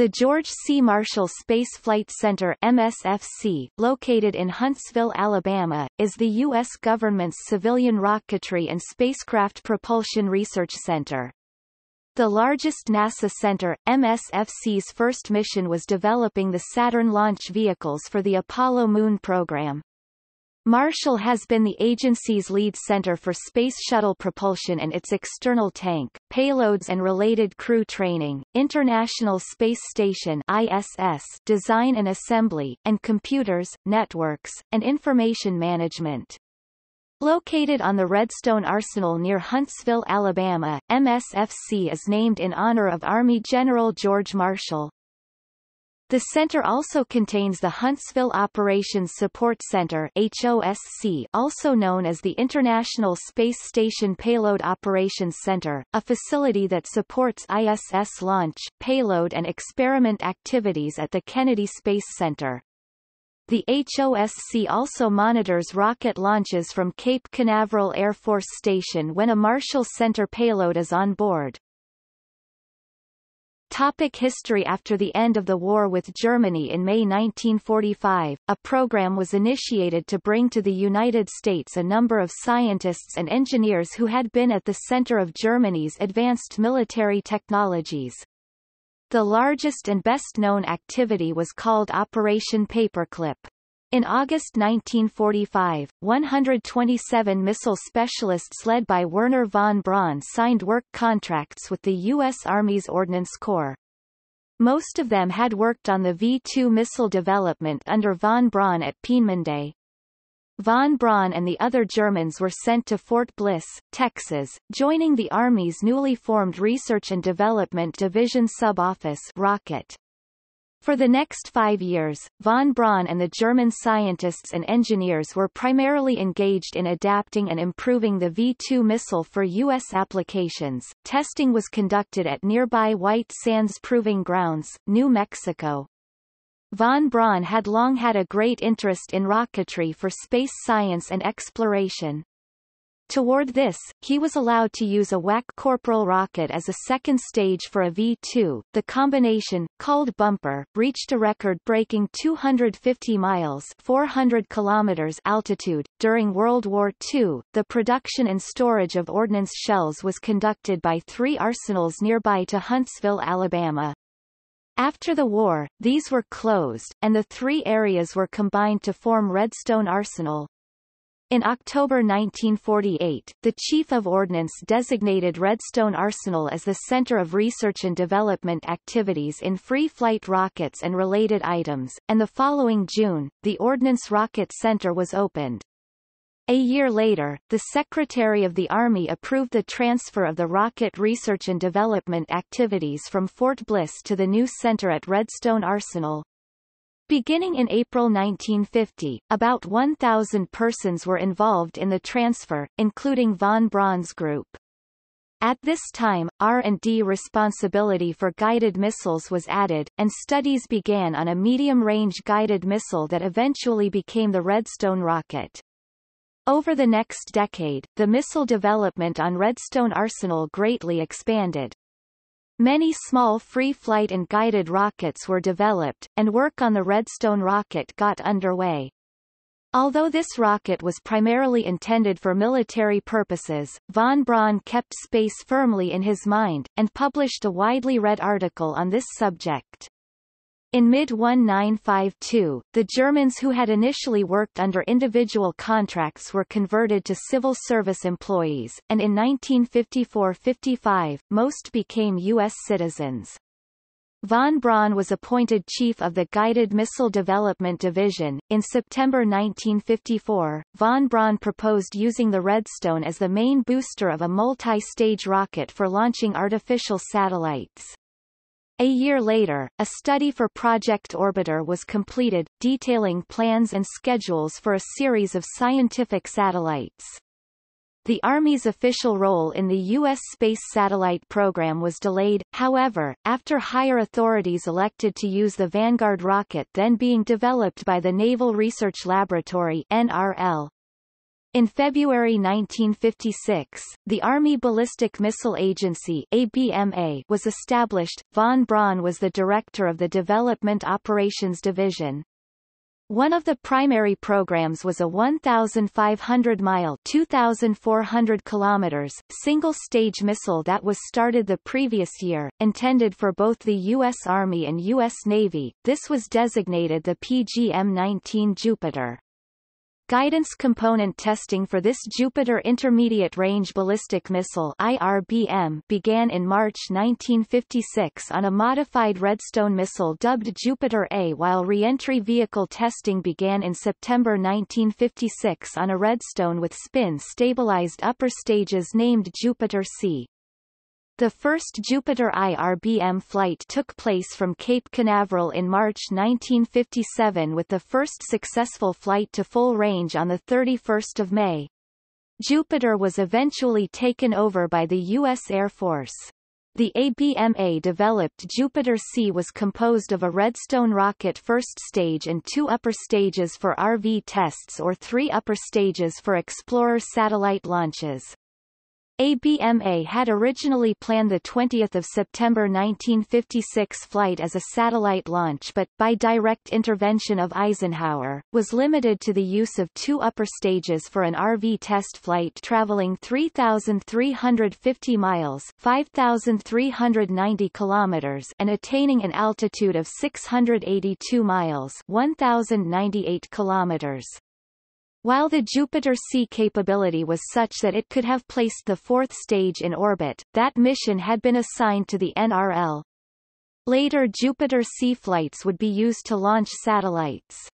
The George C. Marshall Space Flight Center (MSFC), located in Huntsville, Alabama, is the U.S. government's civilian rocketry and spacecraft propulsion research center. The largest NASA center, MSFC's first mission was developing the Saturn launch vehicles for the Apollo Moon program. Marshall has been the agency's lead center for space shuttle propulsion and its external tank, payloads and related crew training, International Space Station (ISS) design and assembly, and computers, networks, and information management. Located on the Redstone Arsenal near Huntsville, Alabama, MSFC is named in honor of Army General George Marshall. The center also contains the Huntsville Operations Support Center (HOSC), also known as the International Space Station Payload Operations Center, a facility that supports ISS launch, payload and experiment activities at the Kennedy Space Center. The HOSC also monitors rocket launches from Cape Canaveral Air Force Station when a Marshall Center payload is on board. Topic history. After the end of the war with Germany in May 1945, a program was initiated to bring to the United States a number of scientists and engineers who had been at the center of Germany's advanced military technologies. The largest and best-known activity was called Operation Paperclip. In August 1945, 127 missile specialists led by Wernher von Braun signed work contracts with the U.S. Army's Ordnance Corps. Most of them had worked on the V-2 missile development under von Braun at Peenemünde. Von Braun and the other Germans were sent to Fort Bliss, Texas, joining the Army's newly formed Research and Development Division Sub-Office Rocket. For the next 5 years, von Braun and the German scientists and engineers were primarily engaged in adapting and improving the V-2 missile for U.S. applications. Testing was conducted at nearby White Sands Proving Grounds, New Mexico. Von Braun had long had a great interest in rocketry for space science and exploration. Toward this, he was allowed to use a WAC Corporal rocket as a second stage for a V-2. The combination, called Bumper, reached a record-breaking 250 miles (400 kilometers) altitude. During World War II, the production and storage of ordnance shells was conducted by three arsenals nearby to Huntsville, Alabama. After the war, these were closed, and the three areas were combined to form Redstone Arsenal. In October 1948, the Chief of Ordnance designated Redstone Arsenal as the center of research and development activities in free-flight rockets and related items, and the following June, the Ordnance Rocket Center was opened. A year later, the Secretary of the Army approved the transfer of the rocket research and development activities from Fort Bliss to the new center at Redstone Arsenal. Beginning in April 1950, about 1,000 persons were involved in the transfer, including von Braun's group. At this time, R&D responsibility for guided missiles was added, and studies began on a medium-range guided missile that eventually became the Redstone rocket. Over the next decade, the missile development on Redstone Arsenal greatly expanded. Many small free-flight and guided rockets were developed, and work on the Redstone rocket got underway. Although this rocket was primarily intended for military purposes, von Braun kept space firmly in his mind, and published a widely read article on this subject. In mid-1952, the Germans who had initially worked under individual contracts were converted to civil service employees, and in 1954-55, most became U.S. citizens. Von Braun was appointed Chief of the Guided Missile Development Division. In September 1954, von Braun proposed using the Redstone as the main booster of a multi-stage rocket for launching artificial satellites. A year later, a study for Project Orbiter was completed, detailing plans and schedules for a series of scientific satellites. The Army's official role in the U.S. space satellite program was delayed, however, after higher authorities elected to use the Vanguard rocket then being developed by the Naval Research Laboratory (NRL). In February 1956, the Army Ballistic Missile Agency (ABMA) was established. Von Braun was the director of the Development Operations Division. One of the primary programs was a 1,500-mile (2,400 kilometers) single-stage missile that was started the previous year, intended for both the U.S. Army and U.S. Navy. This was designated the PGM-19 Jupiter. Guidance component testing for this Jupiter Intermediate Range Ballistic Missile (IRBM) began in March 1956 on a modified Redstone missile dubbed Jupiter A, while re-entry vehicle testing began in September 1956 on a Redstone with spin-stabilized upper stages named Jupiter-C. The first Jupiter IRBM flight took place from Cape Canaveral in March 1957 with the first successful flight to full range on 31 May. Jupiter was eventually taken over by the U.S. Air Force. The ABMA-developed Jupiter-C was composed of a Redstone rocket first stage and two upper stages for RV tests or three upper stages for Explorer satellite launches. ABMA had originally planned the 20th of September 1956 flight as a satellite launch but, by direct intervention of Eisenhower, was limited to the use of two upper stages for an RV test flight traveling 3,350 miles (5,390 kilometers) and attaining an altitude of 682 miles (1,098 kilometers). While the Jupiter-C capability was such that it could have placed the fourth stage in orbit, that mission had been assigned to the NRL. Later Jupiter-C flights would be used to launch satellites.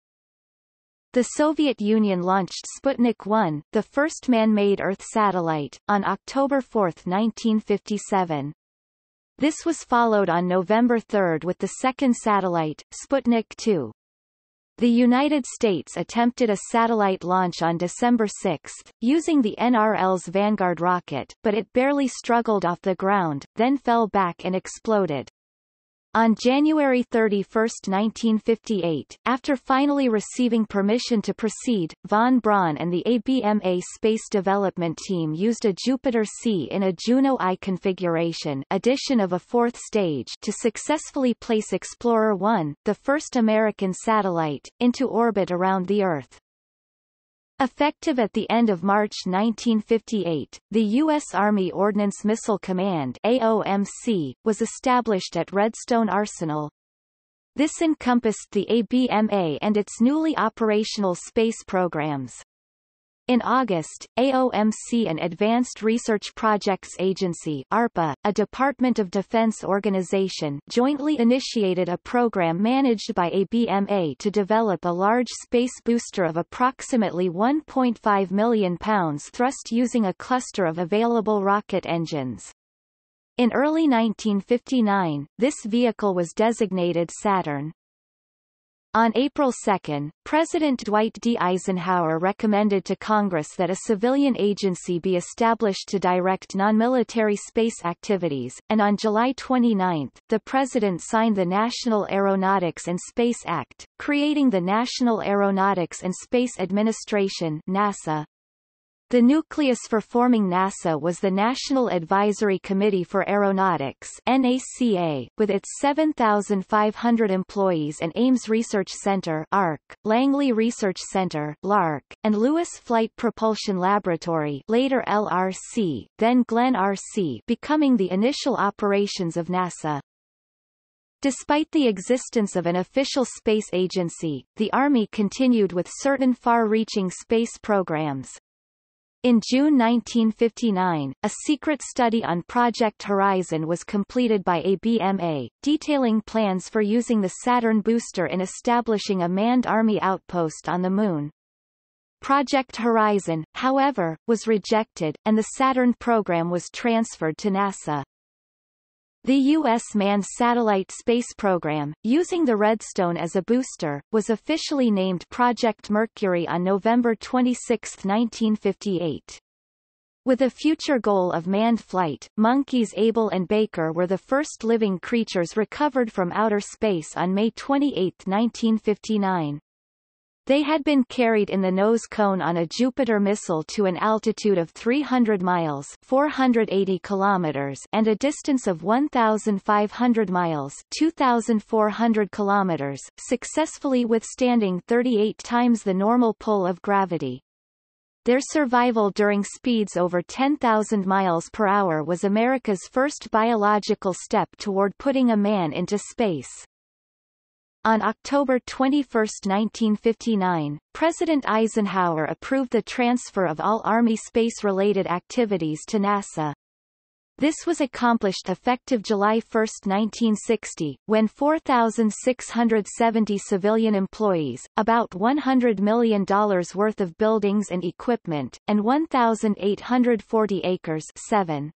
The Soviet Union launched Sputnik 1, the first man-made Earth satellite, on October 4, 1957. This was followed on November 3 with the second satellite, Sputnik 2. The United States attempted a satellite launch on December 6, using the NRL's Vanguard rocket, but it barely struggled off the ground, then fell back and exploded. On January 31, 1958, after finally receiving permission to proceed, von Braun and the ABMA Space Development Team used a Jupiter-C in a Juno I configuration, addition of a fourth stage, to successfully place Explorer 1, the first American satellite, into orbit around the Earth. Effective at the end of March 1958, the U.S. Army Ordnance Missile Command (AOMC) was established at Redstone Arsenal. This encompassed the ABMA and its newly operational space programs. In August, AOMC and Advanced Research Projects Agency (ARPA), a Department of Defense organization, jointly initiated a program managed by ABMA to develop a large space booster of approximately 1.5 million pounds thrust using a cluster of available rocket engines. In early 1959, this vehicle was designated Saturn. On April 2, President Dwight D. Eisenhower recommended to Congress that a civilian agency be established to direct non-military space activities, and on July 29, the President signed the National Aeronautics and Space Act, creating the National Aeronautics and Space Administration (NASA). The nucleus for forming NASA was the National Advisory Committee for Aeronautics (NACA), with its 7,500 employees and Ames Research Center (ARC), Langley Research Center (LARC), and Lewis Flight Propulsion Laboratory (later LRC, then Glenn RC), becoming the initial operations of NASA. Despite the existence of an official space agency, the Army continued with certain far-reaching space programs. In June 1959, a secret study on Project Horizon was completed by ABMA, detailing plans for using the Saturn booster in establishing a manned Army outpost on the Moon. Project Horizon, however, was rejected, and the Saturn program was transferred to NASA. The U.S. manned satellite space program, using the Redstone as a booster, was officially named Project Mercury on November 26, 1958. With a future goal of manned flight, monkeys Abel and Baker were the first living creatures recovered from outer space on May 28, 1959. They had been carried in the nose cone on a Jupiter missile to an altitude of 300 miles (480 kilometers) and a distance of 1,500 miles (2,400 kilometers), successfully withstanding 38 times the normal pull of gravity. Their survival during speeds over 10,000 miles per hour was America's first biological step toward putting a man into space. On October 21, 1959, President Eisenhower approved the transfer of all Army space-related activities to NASA. This was accomplished effective July 1, 1960, when 4,670 civilian employees, about $100 million worth of buildings and equipment, and 1,840 acres (4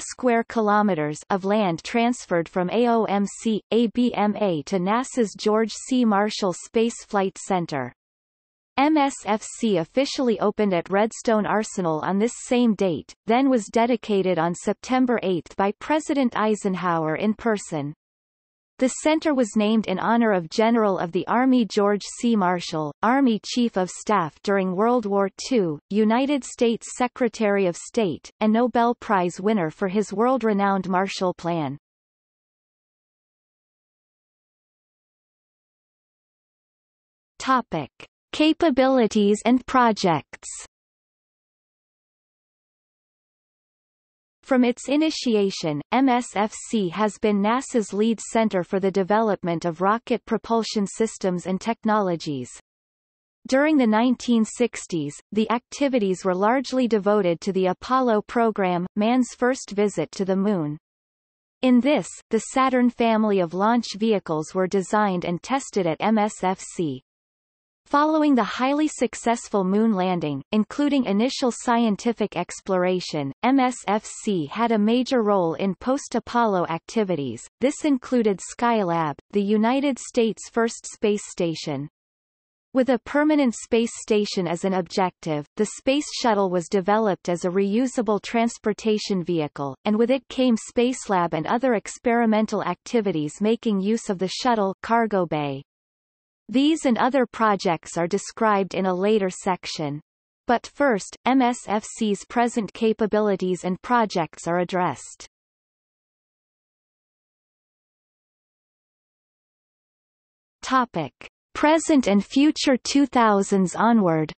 square kilometers) of land transferred from AOMC, ABMA to NASA's George C. Marshall Space Flight Center. MSFC officially opened at Redstone Arsenal on this same date, then was dedicated on September 8 by President Eisenhower in person. The center was named in honor of General of the Army George C. Marshall, Army Chief of Staff during World War II, United States Secretary of State, and Nobel Prize winner for his world-renowned Marshall Plan. Topic: Capabilities and projects. From its initiation, MSFC has been NASA's lead center for the development of rocket propulsion systems and technologies. During the 1960s, the activities were largely devoted to the Apollo program, man's first visit to the Moon. In this, the Saturn family of launch vehicles were designed and tested at MSFC. Following the highly successful moon landing, including initial scientific exploration, MSFC had a major role in post-Apollo activities. This included Skylab, the United States' first space station. With a permanent space station as an objective, the Space Shuttle was developed as a reusable transportation vehicle, and with it came Spacelab and other experimental activities making use of the shuttle cargo bay. These and other projects are described in a later section. But first, MSFC's present capabilities and projects are addressed. Topic: Present and future 2000s onward.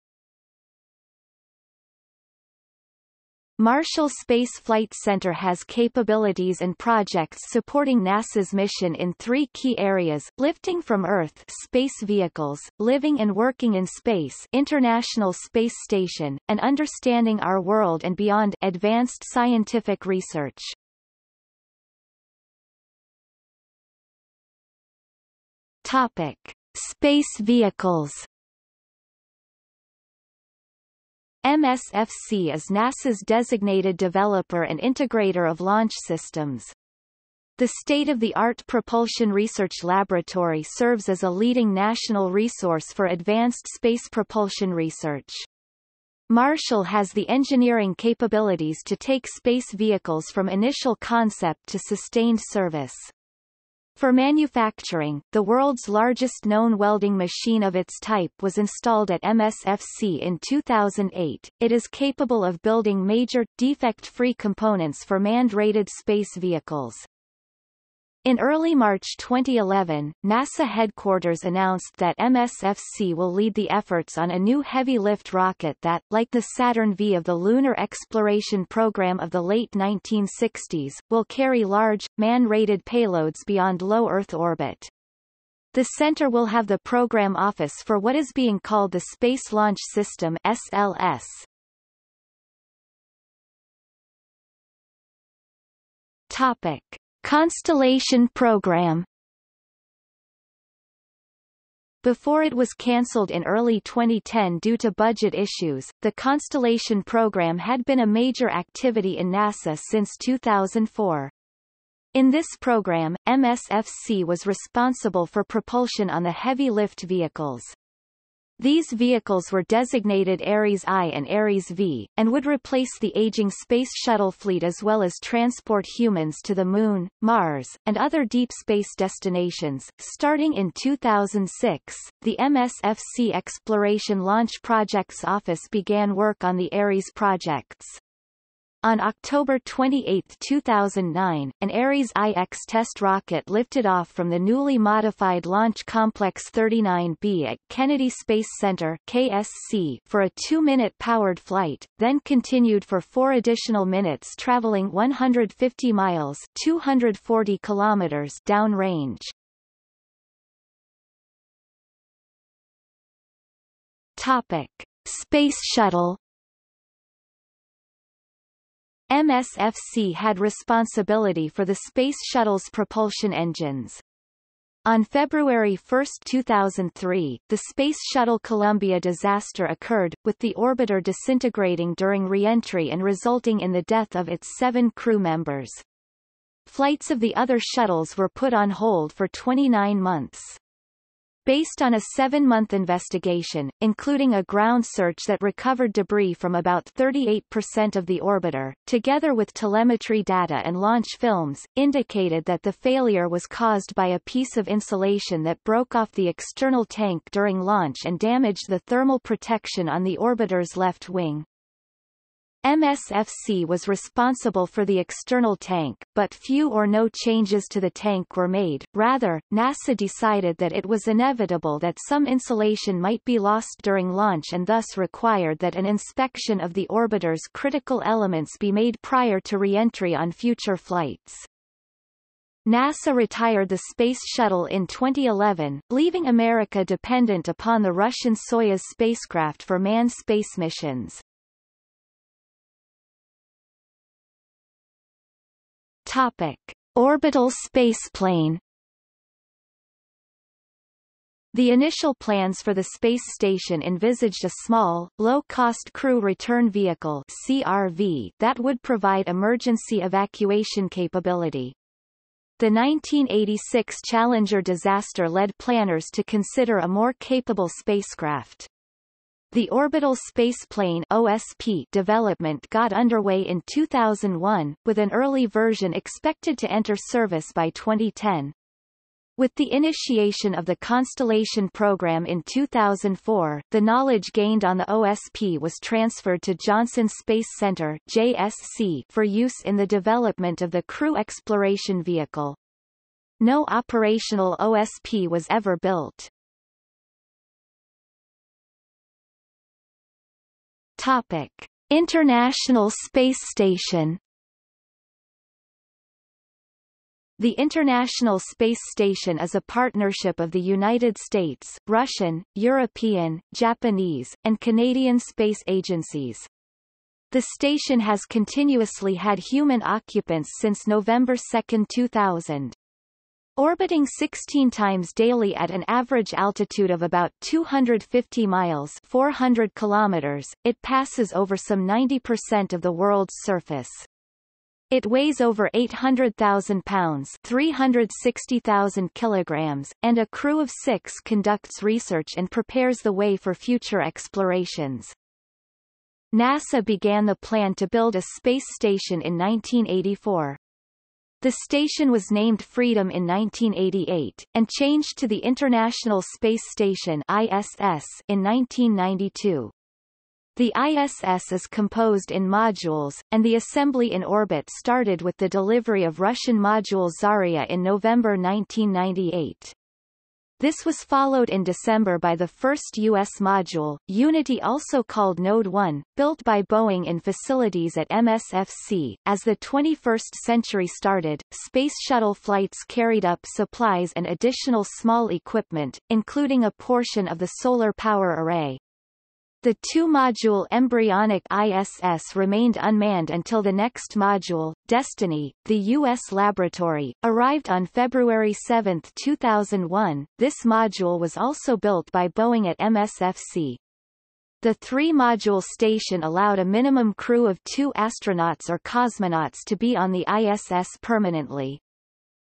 Marshall Space Flight Center has capabilities and projects supporting NASA's mission in three key areas: lifting from Earth space vehicles, living and working in space, International Space Station, and understanding our world and beyond, advanced scientific research. Topic: Space vehicles. MSFC is NASA's designated developer and integrator of launch systems. The state-of-the-art Propulsion Research Laboratory serves as a leading national resource for advanced space propulsion research. Marshall has the engineering capabilities to take space vehicles from initial concept to sustained service. For manufacturing, the world's largest known welding machine of its type was installed at MSFC in 2008. It is capable of building major, defect-free components for manned-rated space vehicles. In early March 2011, NASA headquarters announced that MSFC will lead the efforts on a new heavy-lift rocket that, like the Saturn V of the lunar exploration program of the late 1960s, will carry large, man-rated payloads beyond low Earth orbit. The center will have the program office for what is being called the Space Launch System (SLS). Topic: Constellation program. Before it was cancelled in early 2010 due to budget issues, the Constellation program had been a major activity in NASA since 2004. In this program, MSFC was responsible for propulsion on the heavy lift vehicles. These vehicles were designated Ares I and Ares V, and would replace the aging Space Shuttle fleet as well as transport humans to the Moon, Mars, and other deep space destinations. Starting in 2006, the MSFC Exploration Launch Projects Office began work on the Ares projects. On October 28, 2009, an Ares IX test rocket lifted off from the newly modified Launch Complex 39B at Kennedy Space Center (KSC) for a 2-minute powered flight, then continued for 4 additional minutes traveling 150 miles (240 kilometers) downrange. Topic: Space Shuttle. MSFC had responsibility for the Space Shuttle's propulsion engines. On February 1, 2003, the Space Shuttle Columbia disaster occurred, with the orbiter disintegrating during re-entry and resulting in the death of its 7 crew members. Flights of the other shuttles were put on hold for 29 months. Based on a 7-month investigation, including a ground search that recovered debris from about 38% of the orbiter, together with telemetry data and launch films, indicated that the failure was caused by a piece of insulation that broke off the external tank during launch and damaged the thermal protection on the orbiter's left wing. MSFC was responsible for the external tank, but few or no changes to the tank were made. Rather, NASA decided that it was inevitable that some insulation might be lost during launch and thus required that an inspection of the orbiter's critical elements be made prior to re-entry on future flights. NASA retired the Space Shuttle in 2011, leaving America dependent upon the Russian Soyuz spacecraft for manned space missions. Topic: Orbital Space Plane. The initial plans for the space station envisaged a small, low-cost crew return vehicle (CRV) that would provide emergency evacuation capability. The 1986 Challenger disaster led planners to consider a more capable spacecraft. The Orbital Space Plane (OSP) development got underway in 2001, with an early version expected to enter service by 2010. With the initiation of the Constellation program in 2004, the knowledge gained on the OSP was transferred to Johnson Space Center (JSC) for use in the development of the Crew Exploration Vehicle. No operational OSP was ever built. Topic: International Space Station. The International Space Station is a partnership of the United States, Russian, European, Japanese, and Canadian space agencies. The station has continuously had human occupants since November 2, 2000. Orbiting 16 times daily at an average altitude of about 250 miles (400 kilometers), it passes over some 90% of the world's surface. It weighs over 800,000 pounds (360,000 kilograms), and a crew of 6 conducts research and prepares the way for future explorations. NASA began the plan to build a space station in 1984. The station was named Freedom in 1988, and changed to the International Space Station (ISS) in 1992. The ISS is composed in modules, and the assembly in orbit started with the delivery of Russian module Zarya in November 1998. This was followed in December by the first U.S. module, Unity, also called Node 1, built by Boeing in facilities at MSFC. As the 21st century started, Space Shuttle flights carried up supplies and additional small equipment, including a portion of the solar power array. The 2-module embryonic ISS remained unmanned until the next module, Destiny, the U.S. laboratory, arrived on February 7, 2001. This module was also built by Boeing at MSFC. The 3-module station allowed a minimum crew of 2 astronauts or cosmonauts to be on the ISS permanently.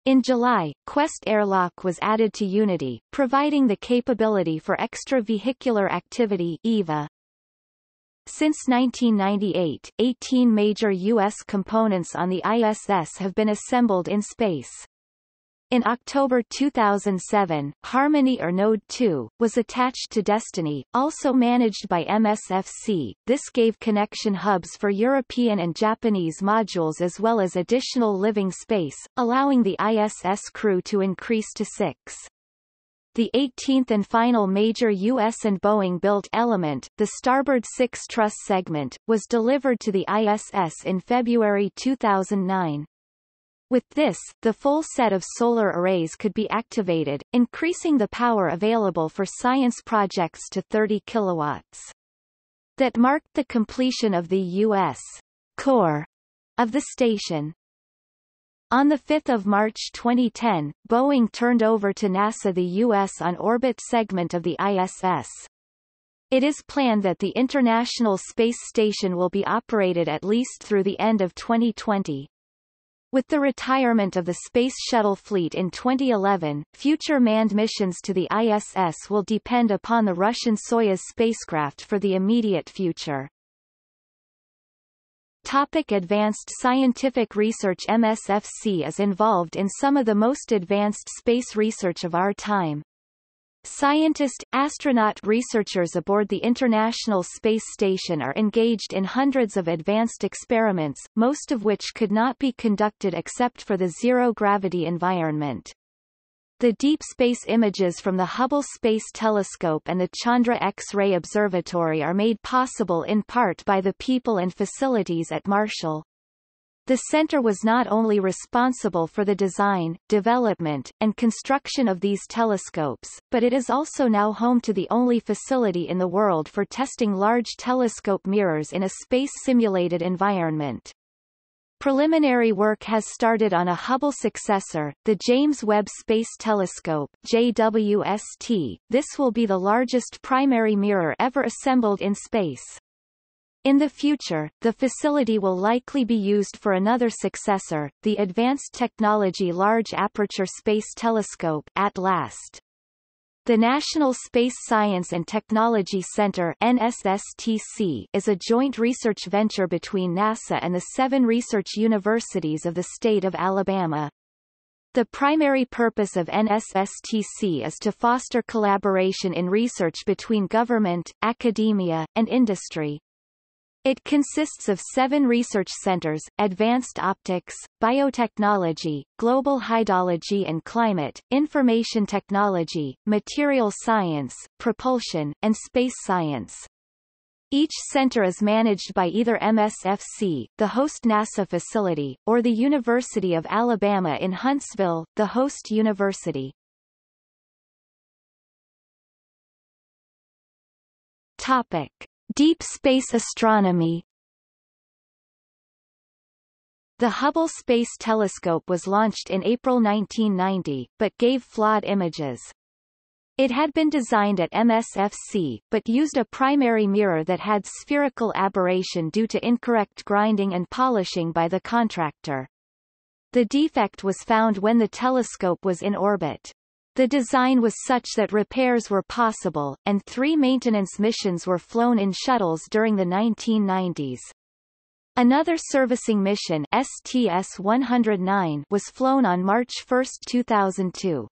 In July, Quest Airlock was added to Unity, providing the capability for extravehicular activity (EVA). Since 1998, 18 major U.S. components on the ISS have been assembled in space. In October 2007, Harmony or Node 2, was attached to Destiny, also managed by MSFC. This gave connection hubs for European and Japanese modules as well as additional living space, allowing the ISS crew to increase to 6. The 18th and final major U.S. and Boeing-built element, the Starboard 6 truss segment, was delivered to the ISS in February 2009. With this, the full set of solar arrays could be activated, increasing the power available for science projects to 30 kilowatts. That marked the completion of the U.S. core of the station. On 5 March 2010, Boeing turned over to NASA the U.S. on-orbit segment of the ISS. It is planned that the International Space Station will be operated at least through the end of 2020. With the retirement of the Space Shuttle fleet in 2011, future manned missions to the ISS will depend upon the Russian Soyuz spacecraft for the immediate future. Topic: advanced scientific research. MSFC is involved in some of the most advanced space research of our time. Scientist, astronaut researchers aboard the International Space Station are engaged in hundreds of advanced experiments, most of which could not be conducted except for the zero-gravity environment. The deep space images from the Hubble Space Telescope and the Chandra X-ray Observatory are made possible in part by the people and facilities at Marshall. The center was not only responsible for the design, development, and construction of these telescopes, but it is also now home to the only facility in the world for testing large telescope mirrors in a space-simulated environment. Preliminary work has started on a Hubble successor, the James Webb Space Telescope (JWST). This will be the largest primary mirror ever assembled in space. In the future, the facility will likely be used for another successor, the Advanced Technology Large Aperture Space Telescope (ATLAST). The National Space Science and Technology Center (NSSTC) is a joint research venture between NASA and the 7 research universities of the state of Alabama. The primary purpose of NSSTC is to foster collaboration in research between government, academia, and industry. It consists of 7 research centers: advanced optics, biotechnology, global hydrology and climate, information technology, material science, propulsion, and space science. Each center is managed by either MSFC, the host NASA facility, or the University of Alabama in Huntsville, the host university. Topic: deep space astronomy. The Hubble Space Telescope was launched in April 1990, but gave flawed images. It had been designed at MSFC, but used a primary mirror that had spherical aberration due to incorrect grinding and polishing by the contractor. The defect was found when the telescope was in orbit. The design was such that repairs were possible, and 3 maintenance missions were flown in shuttles during the 1990s. Another servicing mission, STS-109, was flown on March 1, 2002.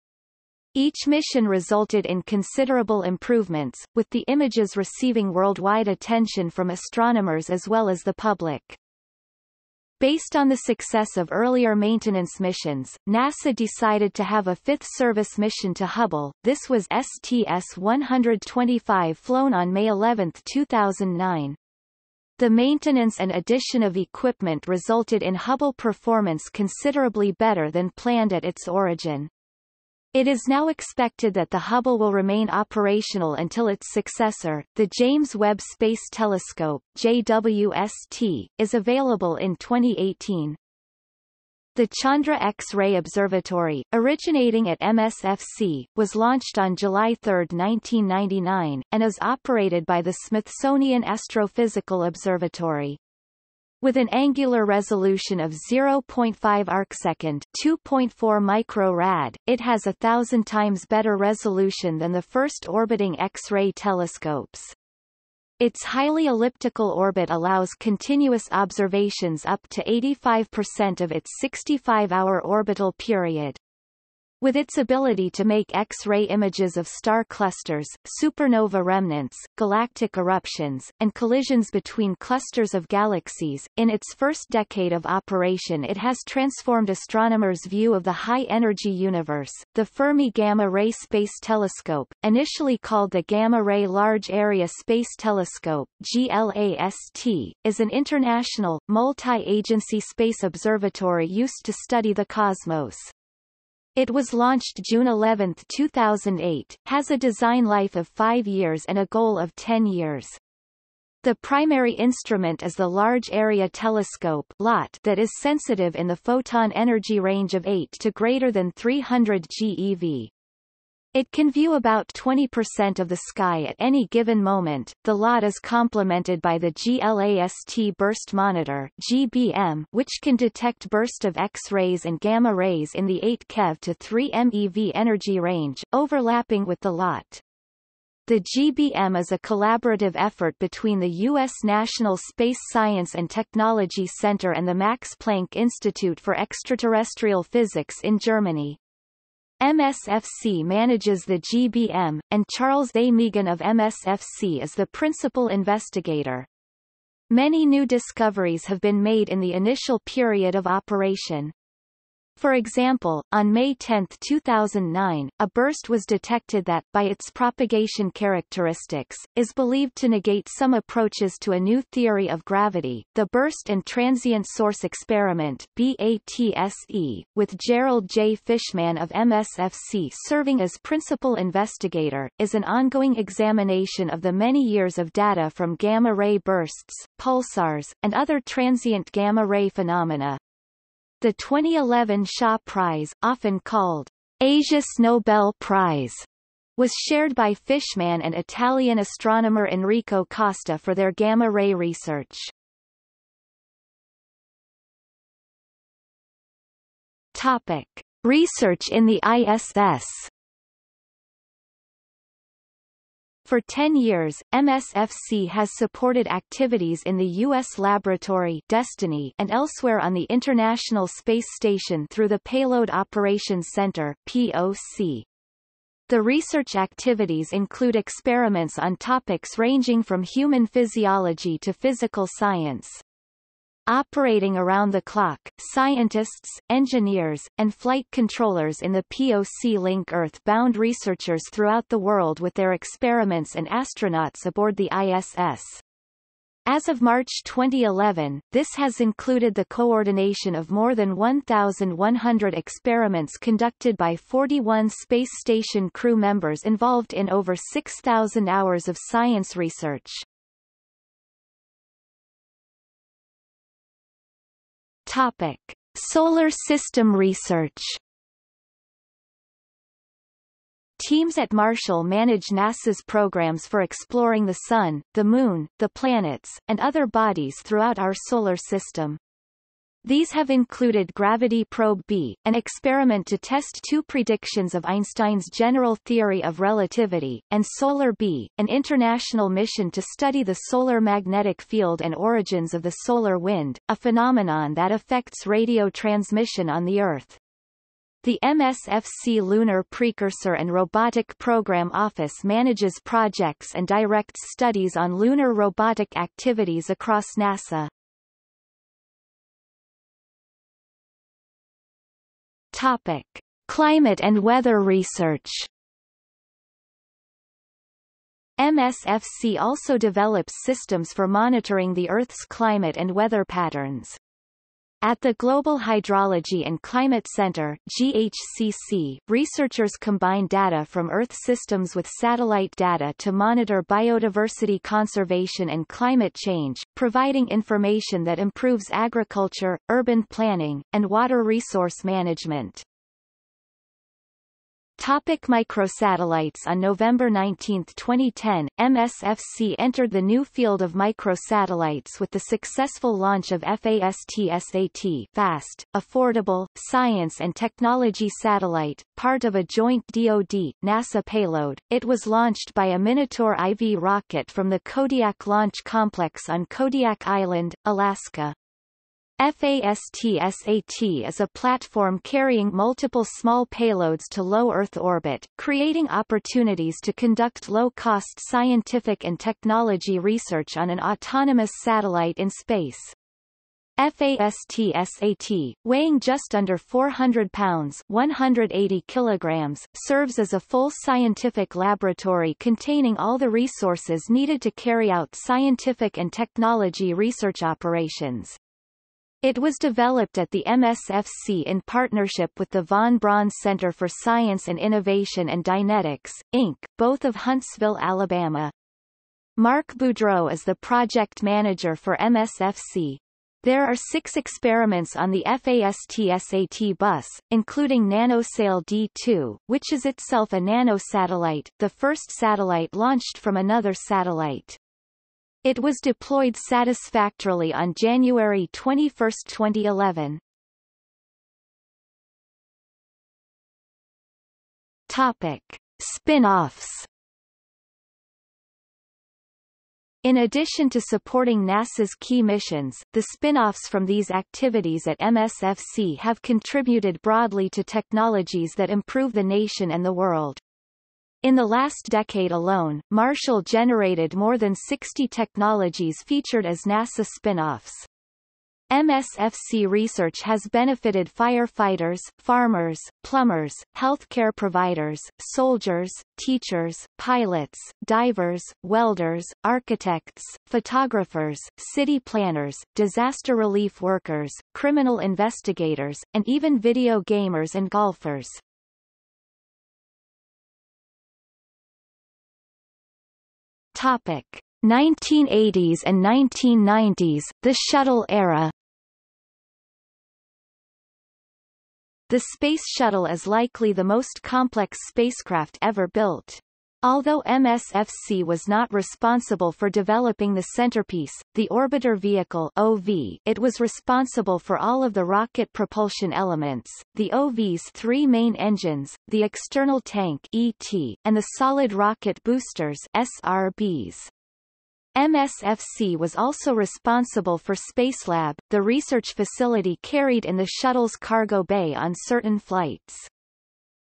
Each mission resulted in considerable improvements, with the images receiving worldwide attention from astronomers as well as the public. Based on the success of earlier maintenance missions, NASA decided to have a 5th service mission to Hubble. This was STS-125, flown on May 11, 2009. The maintenance and addition of equipment resulted in Hubble performance considerably better than planned at its origin. It is now expected that the Hubble will remain operational until its successor, the James Webb Space Telescope (JWST), is available in 2018. The Chandra X-ray Observatory, originating at MSFC, was launched on July 3, 1999, and is operated by the Smithsonian Astrophysical Observatory. With an angular resolution of 0.5 arcsecond (2.4 microrad), it has 1,000 times better resolution than the first orbiting X-ray telescopes. Its highly elliptical orbit allows continuous observations up to 85% of its 65-hour orbital period. With its ability to make X-ray images of star clusters, supernova remnants, galactic eruptions, and collisions between clusters of galaxies, in its first decade of operation it has transformed astronomers' view of the high-energy universe. The Fermi Gamma Ray Space Telescope, initially called the Gamma Ray Large Area Space Telescope (GLAST), is an international, multi-agency space observatory used to study the cosmos. It was launched June 11, 2008, has a design life of 5 years and a goal of 10 years. The primary instrument is the Large Area Telescope (LAT) that is sensitive in the photon energy range of 8 to greater than 300 GeV. It can view about 20% of the sky at any given moment. The LAT is complemented by the GLAST Burst Monitor (GBM), which can detect bursts of X-rays and gamma rays in the 8 keV to 3 MeV energy range, overlapping with the LAT. The GBM is a collaborative effort between the U.S. National Space Science and Technology Center and the Max Planck Institute for Extraterrestrial Physics in Germany. MSFC manages the GBM, and Charles A. Megan of MSFC is the principal investigator. Many new discoveries have been made in the initial period of operation. For example, on May 10, 2009, a burst was detected that, by its propagation characteristics, is believed to negate some approaches to a new theory of gravity, the Burst and Transient Source Experiment (BATSE), with Gerald J. Fishman of MSFC serving as principal investigator, is an ongoing examination of the many years of data from gamma-ray bursts, pulsars, and other transient gamma-ray phenomena. The 2011 Shah Prize, often called Asia's Nobel Prize, was shared by Fishman and Italian astronomer Enrico Costa for their gamma-ray research. Topic: Research in the ISS. For 10 years, MSFC has supported activities in the U.S. laboratory Destiny and elsewhere on the International Space Station through the Payload Operations Center (POC). The research activities include experiments on topics ranging from human physiology to physical science. Operating around the clock, scientists, engineers, and flight controllers in the POC link Earth-bound researchers throughout the world with their experiments and astronauts aboard the ISS. As of March 2011, this has included the coordination of more than 1,100 experiments conducted by 41 space station crew members involved in over 6,000 hours of science research. Topic: Solar System Research. Teams at Marshall manage NASA's programs for exploring the Sun, the Moon, the planets, and other bodies throughout our solar system. These have included Gravity Probe B, an experiment to test two predictions of Einstein's general theory of relativity, and Solar B, an international mission to study the solar magnetic field and origins of the solar wind, a phenomenon that affects radio transmission on the Earth. The MSFC Lunar Precursor and Robotic Program Office manages projects and directs studies on lunar robotic activities across NASA. Topic: Climate and Weather Research. MSFC also develops systems for monitoring the Earth's climate and weather patterns. At the Global Hydrology and Climate Center (GHCC), researchers combine data from Earth systems with satellite data to monitor biodiversity conservation and climate change, providing information that improves agriculture, urban planning, and water resource management. Microsatellites. On November 19, 2010, MSFC entered the new field of microsatellites with the successful launch of FASTSAT, Fast, Affordable, Science and Technology Satellite, part of a joint DoD-NASA payload. It was launched by a Minotaur IV rocket from the Kodiak Launch Complex on Kodiak Island, Alaska. FASTSAT is a platform carrying multiple small payloads to low Earth orbit, creating opportunities to conduct low-cost scientific and technology research on an autonomous satellite in space. FASTSAT, weighing just under 400 pounds (180 kilograms), serves as a full scientific laboratory containing all the resources needed to carry out scientific and technology research operations. It was developed at the MSFC in partnership with the Von Braun Center for Science and Innovation and Dynetics, Inc., both of Huntsville, Alabama. Mark Boudreau is the project manager for MSFC. There are 6 experiments on the FASTSAT bus, including NanoSail D2, which is itself a nanosatellite, the first satellite launched from another satellite. It was deployed satisfactorily on January 21, 2011. Topic: Spin-offs. In addition to supporting NASA's key missions, the spin-offs from these activities at MSFC have contributed broadly to technologies that improve the nation and the world. In the last decade alone, Marshall generated more than 60 technologies featured as NASA spin-offs. MSFC research has benefited firefighters, farmers, plumbers, healthcare providers, soldiers, teachers, pilots, divers, welders, architects, photographers, city planners, disaster relief workers, criminal investigators, and even video gamers and golfers. Topic: 1980s and 1990s, the shuttle era. The Space Shuttle is likely the most complex spacecraft ever built. Although MSFC was not responsible for developing the centerpiece, the Orbiter Vehicle (OV), it was responsible for all of the rocket propulsion elements, the OV's 3 main engines, the external tank (ET), and the solid rocket boosters (SRBs). MSFC was also responsible for Spacelab, the research facility carried in the shuttle's cargo bay on certain flights.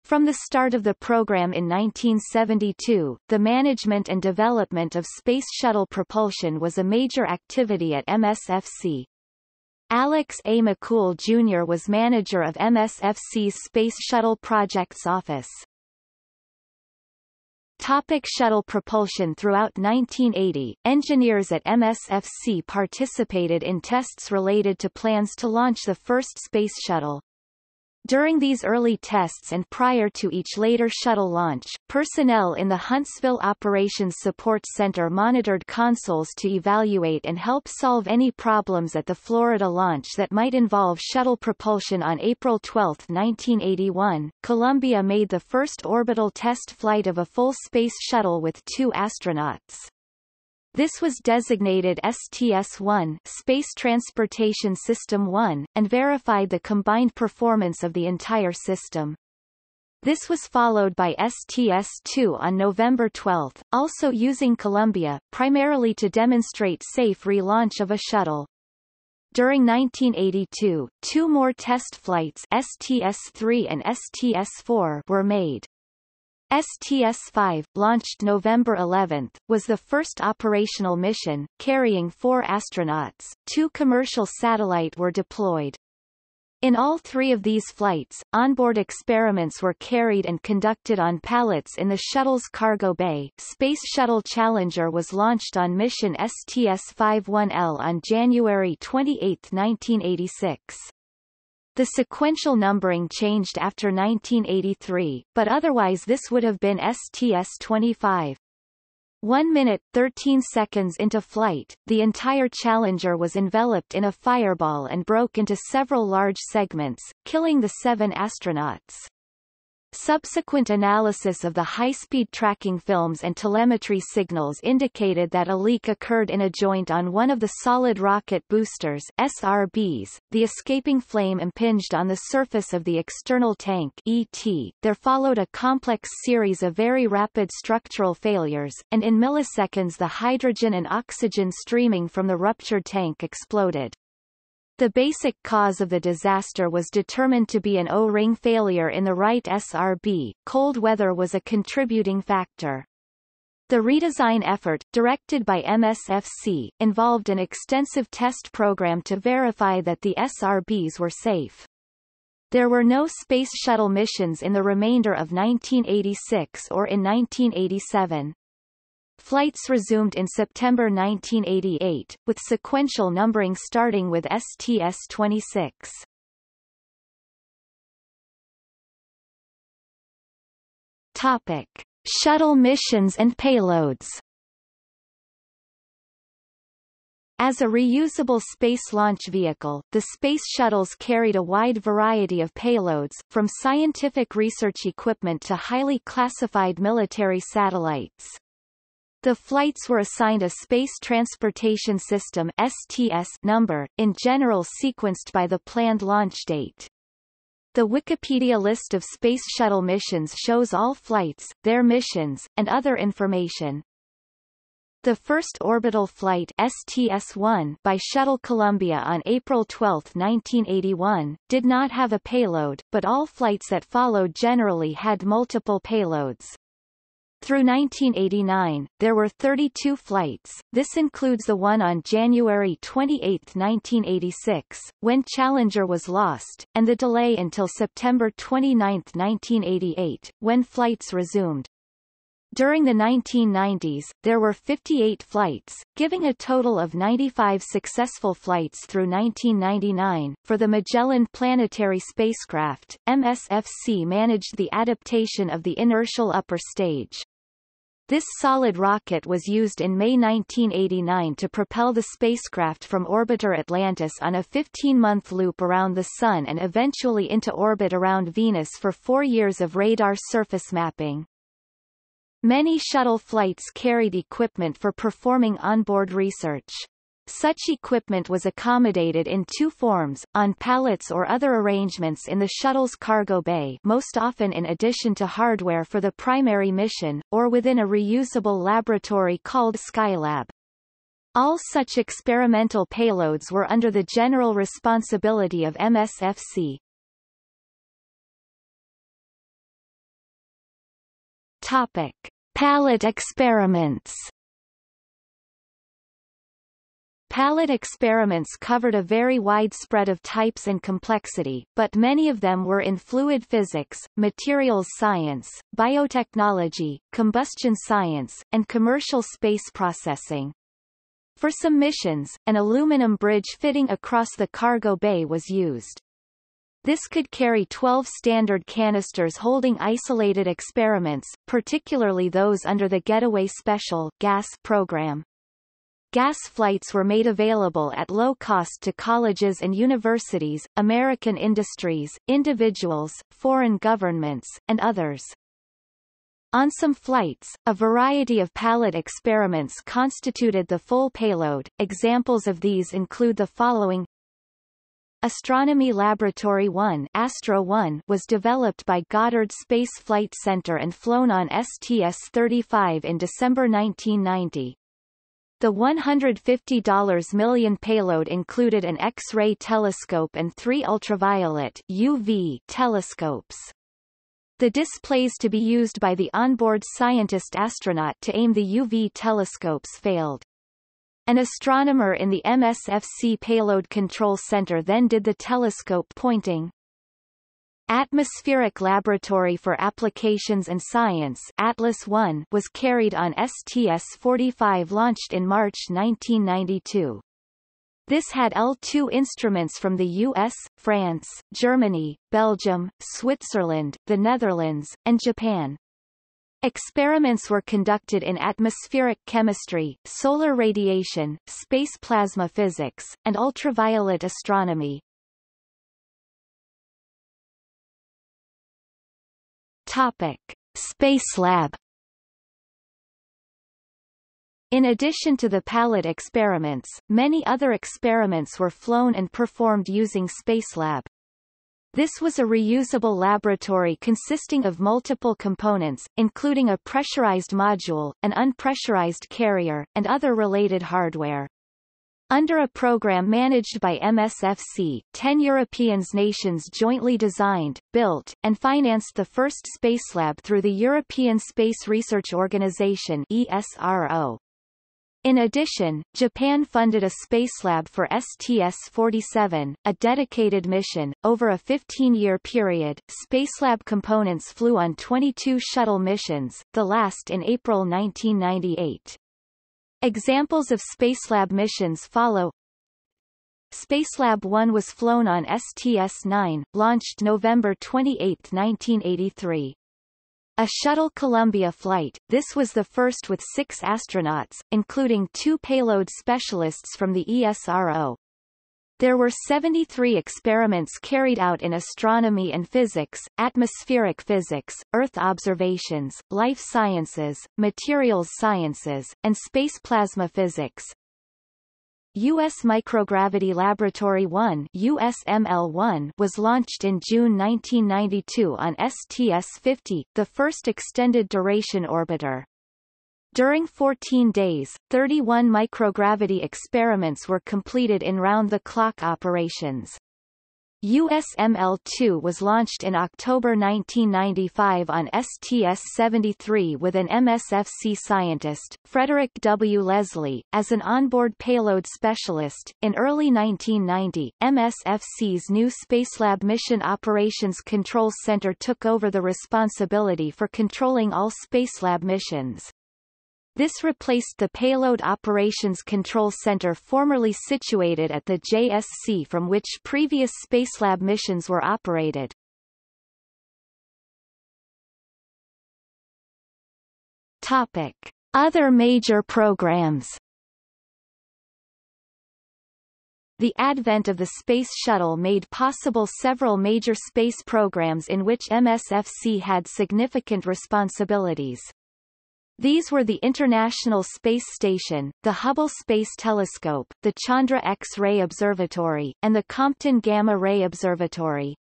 From the start of the program in 1972, the management and development of space shuttle propulsion was a major activity at MSFC. Alex A. McCool Jr. was manager of MSFC's Space Shuttle Projects Office. Topic: shuttle propulsion. Throughout 1980, engineers at MSFC participated in tests related to plans to launch the first space shuttle. During these early tests and prior to each later shuttle launch, personnel in the Huntsville Operations Support Center monitored consoles to evaluate and help solve any problems at the Florida launch that might involve shuttle propulsion. On April 12, 1981, Columbia made the first orbital test flight of a full space shuttle with 2 astronauts. This was designated STS-1, Space Transportation System 1, and verified the combined performance of the entire system. This was followed by STS-2 on November 12, also using Columbia, primarily to demonstrate safe relaunch of a shuttle. During 1982, 2 more test flights, STS-3 and STS-4, were made. STS-5, launched November 11, was the first operational mission, carrying 4 astronauts. 2 commercial satellites were deployed. In all 3 of these flights, onboard experiments were carried and conducted on pallets in the shuttle's cargo bay. Space Shuttle Challenger was launched on mission STS-51L on January 28, 1986. The sequential numbering changed after 1983, but otherwise this would have been STS-25. 1 minute, 13 seconds into flight, the entire Challenger was enveloped in a fireball and broke into several large segments, killing the 7 astronauts. Subsequent analysis of the high-speed tracking films and telemetry signals indicated that a leak occurred in a joint on one of the solid rocket boosters (SRBs). The escaping flame impinged on the surface of the external tank (ET). There followed a complex series of very rapid structural failures, and in milliseconds the hydrogen and oxygen streaming from the ruptured tank exploded. The basic cause of the disaster was determined to be an O-ring failure in the right SRB. Cold weather was a contributing factor. The redesign effort, directed by MSFC, involved an extensive test program to verify that the SRBs were safe. There were no Space Shuttle missions in the remainder of 1986 or in 1987. Flights resumed in September 1988, with sequential numbering starting with STS-26. Topic: Shuttle missions and payloads. As a reusable space launch vehicle, the Space Shuttles carried a wide variety of payloads, from scientific research equipment to highly classified military satellites. The flights were assigned a Space Transportation System (STS) number, in general sequenced by the planned launch date. The Wikipedia list of Space Shuttle missions shows all flights, their missions, and other information. The first orbital flight (STS-1) by Shuttle Columbia on April 12, 1981, did not have a payload, but all flights that followed generally had multiple payloads. Through 1989, there were 32 flights. This includes the one on January 28, 1986, when Challenger was lost, and the delay until September 29, 1988, when flights resumed. During the 1990s, there were 58 flights, giving a total of 95 successful flights through 1999. For the Magellan Planetary Spacecraft, MSFC managed the adaptation of the inertial upper stage. This solid rocket was used in May 1989 to propel the spacecraft from orbiter Atlantis on a 15-month loop around the Sun and eventually into orbit around Venus for 4 years of radar surface mapping. Many shuttle flights carried equipment for performing onboard research. Such equipment was accommodated in two forms, on pallets or other arrangements in the shuttle's cargo bay, most often in addition to hardware for the primary mission, or within a reusable laboratory called Skylab. All such experimental payloads were under the general responsibility of MSFC. Topic: Pallet experiments. Pallet experiments covered a very wide spread of types and complexity, but many of them were in fluid physics, materials science, biotechnology, combustion science, and commercial space processing. For some missions, an aluminum bridge fitting across the cargo bay was used. This could carry 12 standard canisters holding isolated experiments, particularly those under the Getaway Special gas program. Gas flights were made available at low cost to colleges and universities, American industries, individuals, foreign governments, and others. On some flights, a variety of pallet experiments constituted the full payload. Examples of these include the following. Astronomy Laboratory 1 (Astro 1) was developed by Goddard Space Flight Center and flown on STS-35 in December 1990. The $150 million payload included an X-ray telescope and 3 ultraviolet (UV) telescopes. The displays to be used by the onboard scientist astronaut to aim the UV telescopes failed. An astronomer in the MSFC Payload Control Center then did the telescope pointing. Atmospheric Laboratory for Applications and Science (Atlas 1) was carried on STS-45, launched in March 1992. This had L2 instruments from the US, France, Germany, Belgium, Switzerland, the Netherlands, and Japan. Experiments were conducted in atmospheric chemistry, solar radiation, space plasma physics, and ultraviolet astronomy. Spacelab. In addition to the pilot experiments, many other experiments were flown and performed using Spacelab. This was a reusable laboratory consisting of multiple components, including a pressurized module, an unpressurized carrier, and other related hardware. Under a program managed by MSFC, 10 European nations jointly designed, built, and financed the first Spacelab through the European Space Research Organization (ESRO). In addition, Japan funded a Spacelab for STS-47, a dedicated mission. Over a 15-year period, Spacelab components flew on 22 shuttle missions, the last in April 1998. Examples of Spacelab missions follow. Spacelab 1 was flown on STS-9, launched November 28, 1983. A Shuttle Columbia flight, this was the first with 6 astronauts, including 2 payload specialists from the ESRO. There were 73 experiments carried out in astronomy and physics, atmospheric physics, Earth observations, life sciences, materials sciences, and space plasma physics. U.S. Microgravity Laboratory 1 (USML-1) was launched in June 1992 on STS-50, the first extended-duration orbiter. During 14 days, 31 microgravity experiments were completed in round-the-clock operations. USML-2 was launched in October 1995 on STS-73 with an MSFC scientist, Frederick W. Leslie, as an onboard payload specialist. In early 1990, MSFC's new Spacelab Mission Operations Control Center took over the responsibility for controlling all Spacelab missions. This replaced the Payload Operations Control Center formerly situated at the JSC, from which previous Spacelab missions were operated. Topic: Other major programs. The advent of the Space Shuttle made possible several major space programs in which MSFC had significant responsibilities. These were the International Space Station, the Hubble Space Telescope, the Chandra X-ray Observatory, and the Compton Gamma Ray Observatory.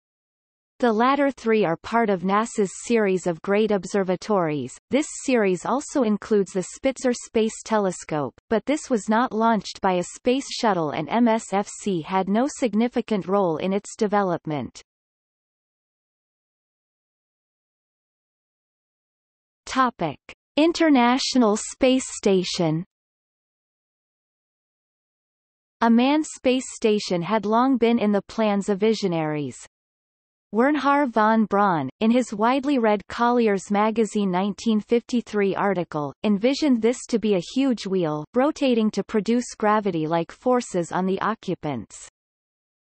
The latter three are part of NASA's series of great observatories. This series also includes the Spitzer Space Telescope, but this was not launched by a space shuttle and MSFC had no significant role in its development. Topic: International Space Station. A manned space station had long been in the plans of visionaries. Wernher von Braun, in his widely read Collier's Magazine 1953 article, envisioned this to be a huge wheel, rotating to produce gravity-like forces on the occupants.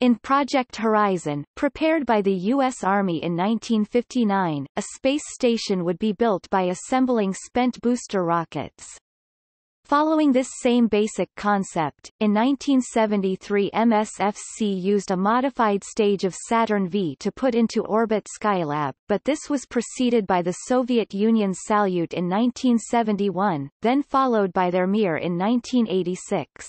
In Project Horizon, prepared by the U.S. Army in 1959, a space station would be built by assembling spent booster rockets. Following this same basic concept, in 1973 MSFC used a modified stage of Saturn V to put into orbit Skylab, but this was preceded by the Soviet Union's Salyut in 1971, then followed by their Mir in 1986.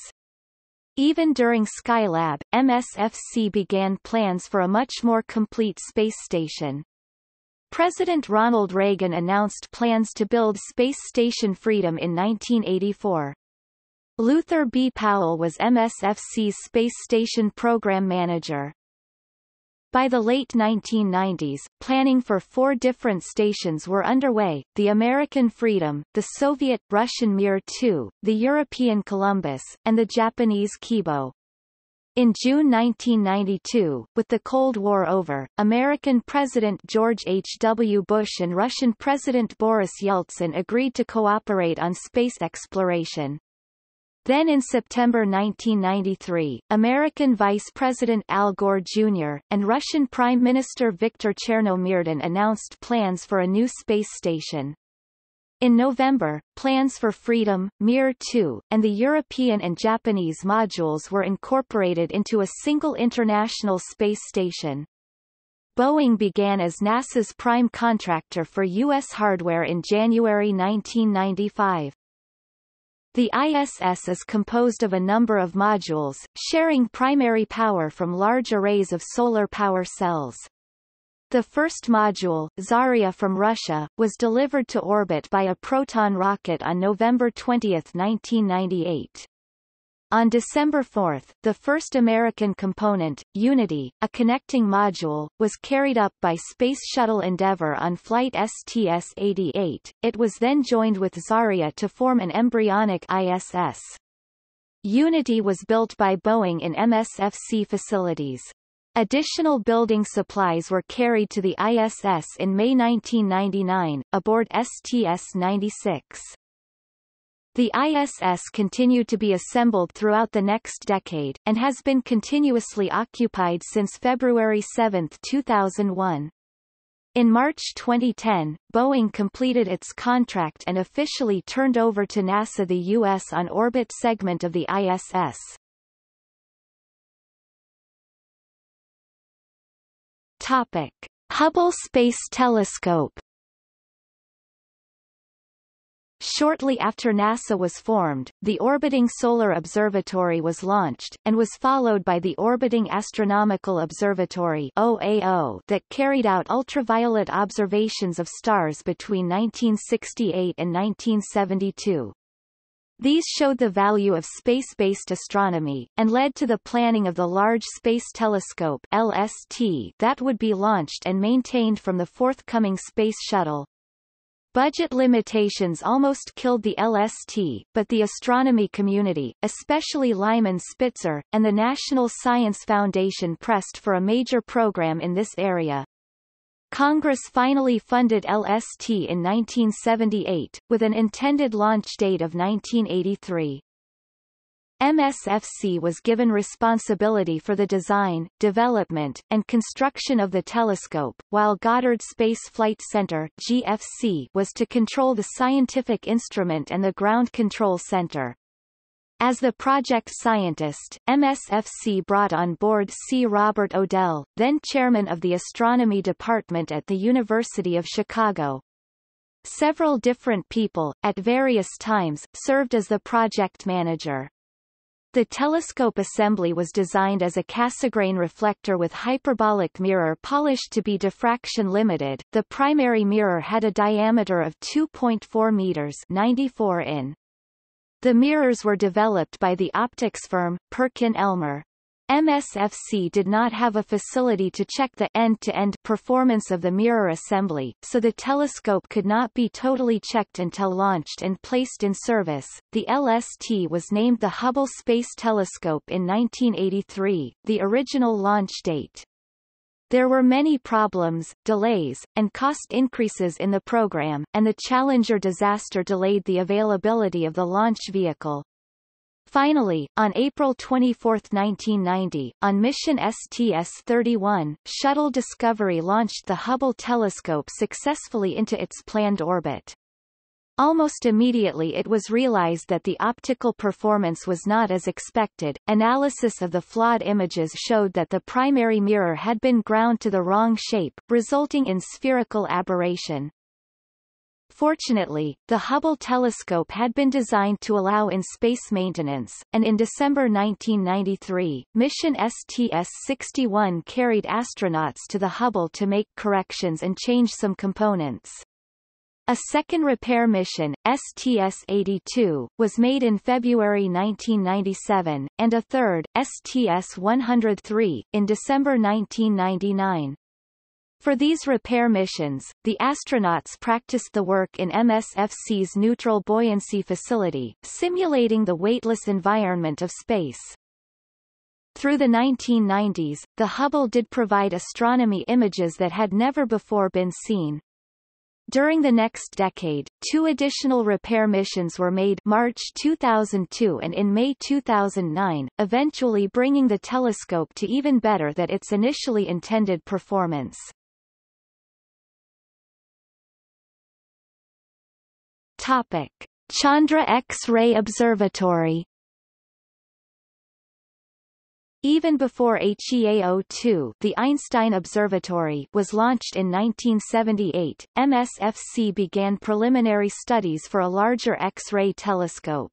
Even during Skylab, MSFC began plans for a much more complete space station. President Ronald Reagan announced plans to build Space Station Freedom in 1984. Luther B. Powell was MSFC's space station program manager. By the late 1990s, planning for 4 different stations were underway: the American Freedom, the Soviet, Russian Mir 2, the European Columbus, and the Japanese Kibo. In June 1992, with the Cold War over, American President George H. W. Bush and Russian President Boris Yeltsin agreed to cooperate on space exploration. Then in September 1993, American Vice President Al Gore Jr. and Russian Prime Minister Viktor Chernomyrdin announced plans for a new space station. In November, plans for Freedom, Mir 2, and the European and Japanese modules were incorporated into a single International Space Station. Boeing began as NASA's prime contractor for U.S. hardware in January 1995. The ISS is composed of a number of modules, sharing primary power from large arrays of solar power cells. The first module, Zarya from Russia, was delivered to orbit by a Proton rocket on November 20, 1998. On December 4, the first American component, Unity, a connecting module, was carried up by Space Shuttle Endeavour on flight STS-88. It was then joined with Zarya to form an embryonic ISS. Unity was built by Boeing in MSFC facilities. Additional building supplies were carried to the ISS in May 1999, aboard STS-96. The ISS continued to be assembled throughout the next decade, and has been continuously occupied since February 7, 2001. In March 2010, Boeing completed its contract and officially turned over to NASA the U.S. on-orbit segment of the ISS. Topic: Hubble Space Telescope. Shortly after NASA was formed, the Orbiting Solar Observatory was launched, and was followed by the Orbiting Astronomical Observatory (OAO) that carried out ultraviolet observations of stars between 1968 and 1972. These showed the value of space-based astronomy, and led to the planning of the Large Space Telescope (LST) that would be launched and maintained from the forthcoming Space Shuttle. Budget limitations almost killed the LST, but the astronomy community, especially Lyman Spitzer, and the National Science Foundation pressed for a major program in this area. Congress finally funded LST in 1978, with an intended launch date of 1983. MSFC was given responsibility for the design, development, and construction of the telescope, while Goddard Space Flight Center (GFC) was to control the scientific instrument and the ground control center. As the project scientist, MSFC brought on board C. Robert Odell, then chairman of the astronomy department at the University of Chicago. Several different people, at various times, served as the project manager. The telescope assembly was designed as a Cassegrain reflector with hyperbolic mirror polished to be diffraction limited. The primary mirror had a diameter of 2.4 meters (94 in). The mirrors were developed by the optics firm, Perkin Elmer. MSFC did not have a facility to check the end-to-end performance of the mirror assembly, so the telescope could not be totally checked until launched and placed in service. The LST was named the Hubble Space Telescope in 1983, the original launch date. There were many problems, delays, and cost increases in the program, and the Challenger disaster delayed the availability of the launch vehicle. Finally, on April 24, 1990, on mission STS-31, Shuttle Discovery launched the Hubble telescope successfully into its planned orbit. Almost immediately it was realized that the optical performance was not as expected. Analysis of the flawed images showed that the primary mirror had been ground to the wrong shape, resulting in spherical aberration. Fortunately, the Hubble telescope had been designed to allow in-space maintenance, and in December 1993, mission STS-61 carried astronauts to the Hubble to make corrections and change some components. A second repair mission, STS-82, was made in February 1997, and a third, STS-103, in December 1999. For these repair missions, the astronauts practiced the work in MSFC's neutral buoyancy facility, simulating the weightless environment of space. Through the 1990s, the Hubble did provide astronomy images that had never before been seen. During the next decade, two additional repair missions were made March 2002 and in May 2009, eventually bringing the telescope to even better than its initially intended performance. Topic: Chandra X-ray Observatory. Even before HEAO2, the Einstein Observatory, was launched in 1978, MSFC began preliminary studies for a larger X-ray telescope.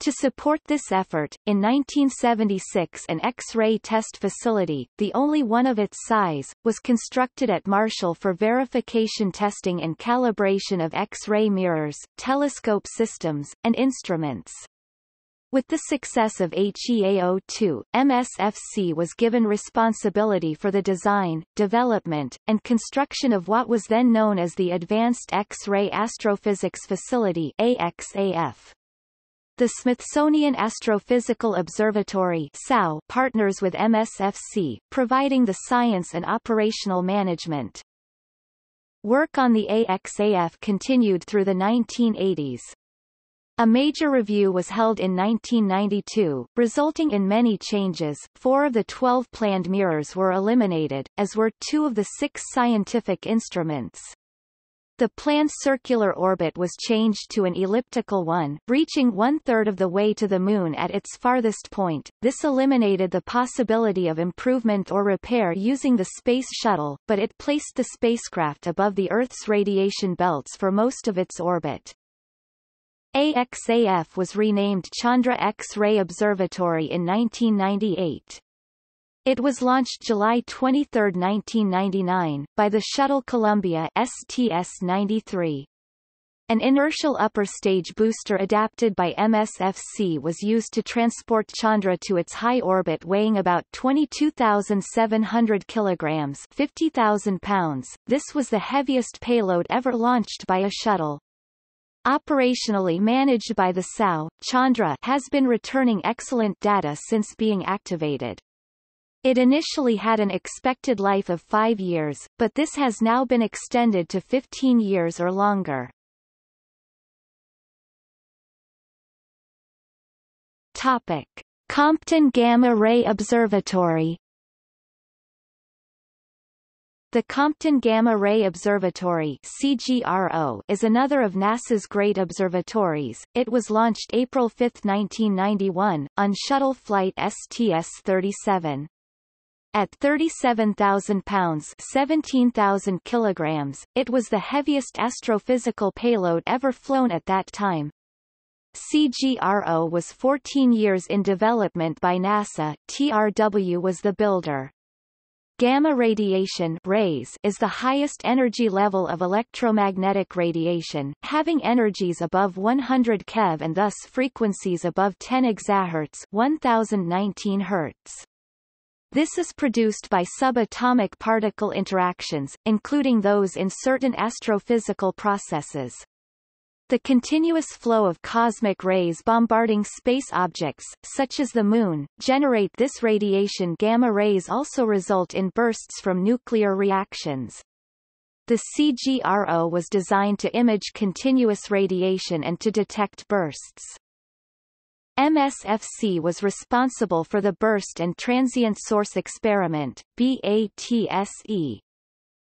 To support this effort, in 1976 an X-ray test facility, the only one of its size, was constructed at Marshall for verification testing and calibration of X-ray mirrors, telescope systems, and instruments. With the success of HEAO2, MSFC was given responsibility for the design, development, and construction of what was then known as the Advanced X-ray Astrophysics Facility (AXAF). The Smithsonian Astrophysical Observatory (SAO) partners with MSFC, providing the science and operational management. Work on the AXAF continued through the 1980s. A major review was held in 1992, resulting in many changes. 4 of the 12 planned mirrors were eliminated, as were 2 of the 6 scientific instruments. The planned circular orbit was changed to an elliptical one, reaching 1/3 of the way to the Moon at its farthest point. This eliminated the possibility of improvement or repair using the Space Shuttle, but it placed the spacecraft above the Earth's radiation belts for most of its orbit. AXAF was renamed Chandra X-ray Observatory in 1998. It was launched July 23, 1999, by the Shuttle Columbia STS-93. An inertial upper stage booster adapted by MSFC was used to transport Chandra to its high orbit, weighing about 22,700 kilograms (50,000 pounds). This was the heaviest payload ever launched by a shuttle. Operationally managed by the SAO, Chandra has been returning excellent data since being activated. It initially had an expected life of 5 years, but this has now been extended to 15 years or longer. Topic: Compton Gamma Ray Observatory. The Compton Gamma Ray Observatory (CGRO) is another of NASA's great observatories. It was launched April 5, 1991, on shuttle flight STS-37. At 37,000 pounds (17,000 kilograms), it was the heaviest astrophysical payload ever flown at that time. CGRO was 14 years in development by NASA. TRW was the builder. Gamma radiation rays is the highest energy level of electromagnetic radiation, having energies above 100 keV and thus frequencies above 10 exahertz (1019 Hz). This is produced by subatomic particle interactions, including those in certain astrophysical processes. The continuous flow of cosmic rays bombarding space objects, such as the Moon, generate this radiation. Gamma rays also result in bursts from nuclear reactions. The CGRO was designed to image continuous radiation and to detect bursts. MSFC was responsible for the Burst and Transient Source Experiment, BATSE.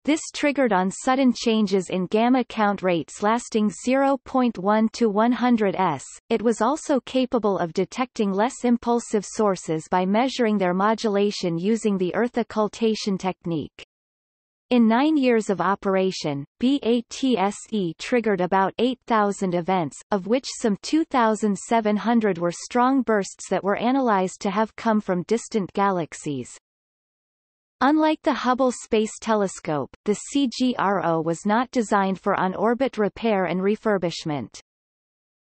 This triggered on sudden changes in gamma count rates lasting 0.1 to 100 s. It was also capable of detecting less impulsive sources by measuring their modulation using the Earth occultation technique. In 9 years of operation, BATSE triggered about 8,000 events, of which some 2,700 were strong bursts that were analyzed to have come from distant galaxies. Unlike the Hubble Space Telescope, the CGRO was not designed for on-orbit repair and refurbishment.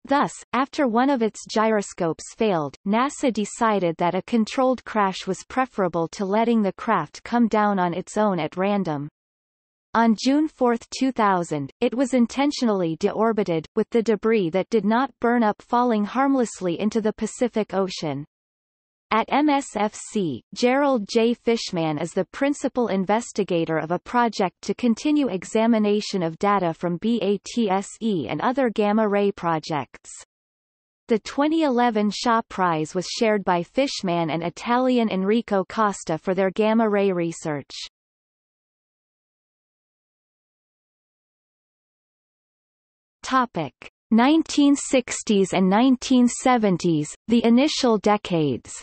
Thus, after one of its gyroscopes failed, NASA decided that a controlled crash was preferable to letting the craft come down on its own at random. On June 4, 2000, it was intentionally deorbited, with the debris that did not burn up falling harmlessly into the Pacific Ocean. At MSFC, Gerald J. Fishman is the principal investigator of a project to continue examination of data from BATSE and other gamma-ray projects. The 2011 Shaw Prize was shared by Fishman and Italian Enrico Costa for their gamma-ray research. Topic: 1960s and 1970s, the initial decades.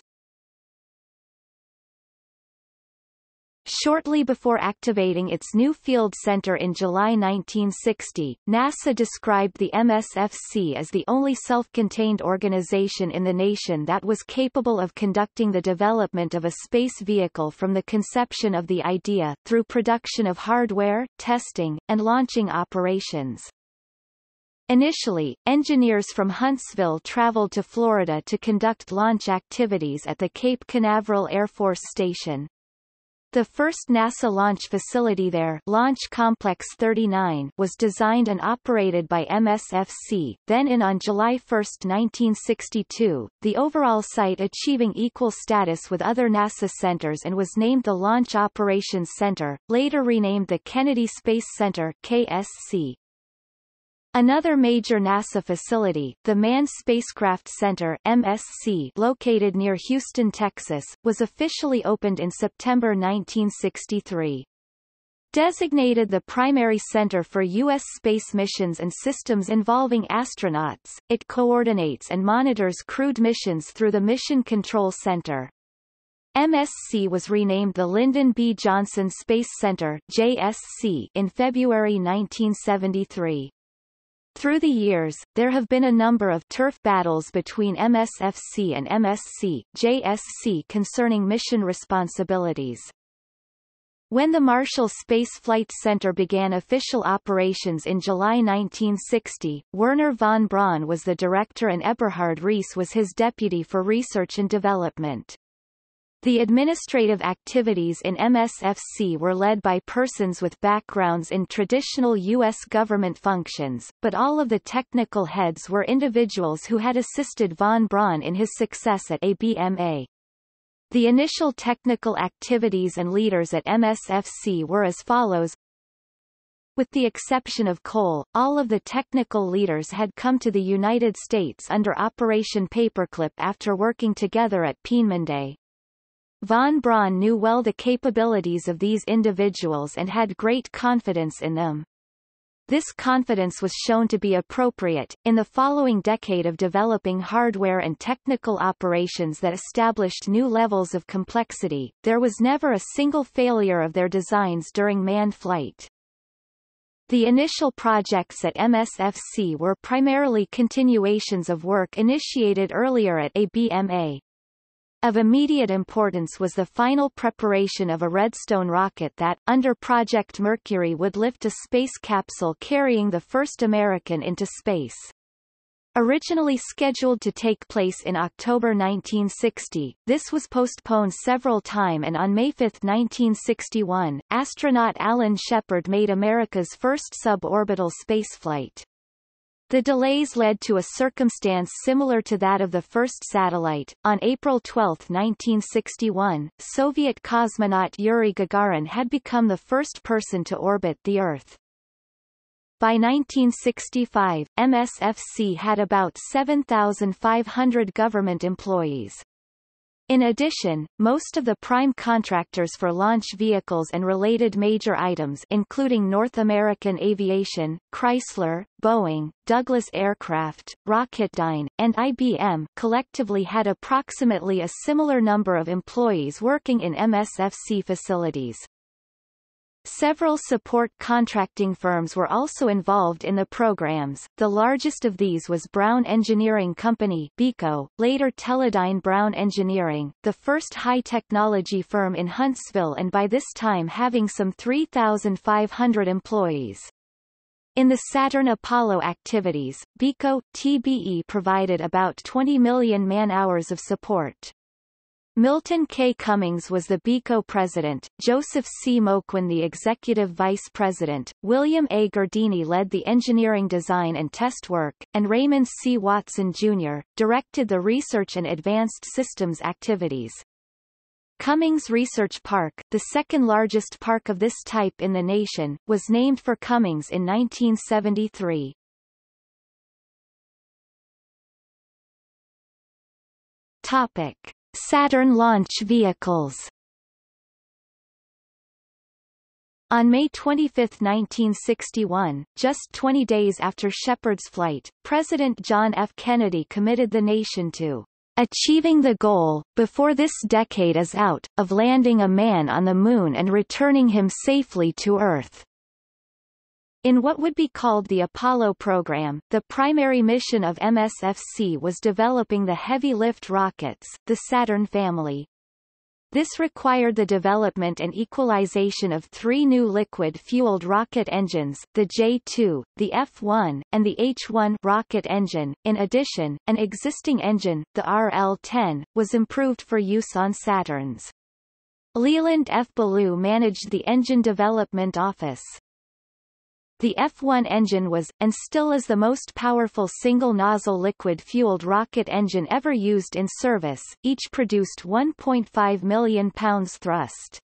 Shortly before activating its new field center in July 1960, NASA described the MSFC as the only self-contained organization in the nation that was capable of conducting the development of a space vehicle from the conception of the idea, through production of hardware, testing, and launching operations. Initially, engineers from Huntsville traveled to Florida to conduct launch activities at the Cape Canaveral Air Force Station. The first NASA launch facility there, Launch Complex 39, was designed and operated by MSFC, then on July 1, 1962, the overall site achieving equal status with other NASA centers and was named the Launch Operations Center, later renamed the Kennedy Space Center (KSC). Another major NASA facility, the Manned Spacecraft Center (MSC), located near Houston, Texas, was officially opened in September 1963. Designated the primary center for U.S. space missions and systems involving astronauts, it coordinates and monitors crewed missions through the Mission Control Center. MSC was renamed the Lyndon B. Johnson Space Center (JSC) in February 1973. Through the years, there have been a number of turf battles between MSFC and MSC/JSC concerning mission responsibilities. When the Marshall Space Flight Center began official operations in July 1960, Wernher von Braun was the director and Eberhard Reese was his deputy for research and development. The administrative activities in MSFC were led by persons with backgrounds in traditional U.S. government functions, but all of the technical heads were individuals who had assisted von Braun in his success at ABMA. The initial technical activities and leaders at MSFC were as follows. With the exception of Cole, all of the technical leaders had come to the United States under Operation Paperclip after working together at Peenemünde. Von Braun knew well the capabilities of these individuals and had great confidence in them. This confidence was shown to be appropriate, in the following decade of developing hardware and technical operations that established new levels of complexity. There was never a single failure of their designs during manned flight. The initial projects at MSFC were primarily continuations of work initiated earlier at ABMA. Of immediate importance was the final preparation of a Redstone rocket that, under Project Mercury, would lift a space capsule carrying the first American into space. Originally scheduled to take place in October 1960, this was postponed several times, and on May 5, 1961, astronaut Alan Shepard made America's first suborbital spaceflight. The delays led to a circumstance similar to that of the first satellite. On April 12, 1961, Soviet cosmonaut Yuri Gagarin had become the first person to orbit the Earth. By 1965, MSFC had about 7,500 government employees. In addition, most of the prime contractors for launch vehicles and related major items, including North American Aviation, Chrysler, Boeing, Douglas Aircraft, Rocketdyne, and IBM, collectively had approximately a similar number of employees working in MSFC facilities. Several support contracting firms were also involved in the programs. The largest of these was Brown Engineering Company (BECO), later Teledyne Brown Engineering, the first high-technology firm in Huntsville and by this time having some 3,500 employees. In the Saturn Apollo activities, BECO, TBE provided about 20 million man-hours of support. Milton K. Cummings was the BECO president, Joseph C. Moquin the executive vice president, William A. Gardini led the engineering design and test work, and Raymond C. Watson, Jr., directed the research and advanced systems activities. Cummings Research Park, the second largest park of this type in the nation, was named for Cummings in 1973. Topic: Saturn launch vehicles. On May 25, 1961, just 20 days after Shepard's flight, President John F. Kennedy committed the nation to Achieving the goal, before this decade is out, of landing a man on the Moon and returning him safely to Earth. In what would be called the Apollo program, the primary mission of MSFC was developing the heavy-lift rockets, the Saturn family. This required the development and equalization of three new liquid-fueled rocket engines, the J-2, the F-1, and the H-1 rocket engine. In addition, an existing engine, the RL-10, was improved for use on Saturns. Leland F. Ballou managed the Engine Development Office. The F-1 engine was, and still is, the most powerful single-nozzle liquid-fueled rocket engine ever used in service. Each produced 1.5 million pounds thrust.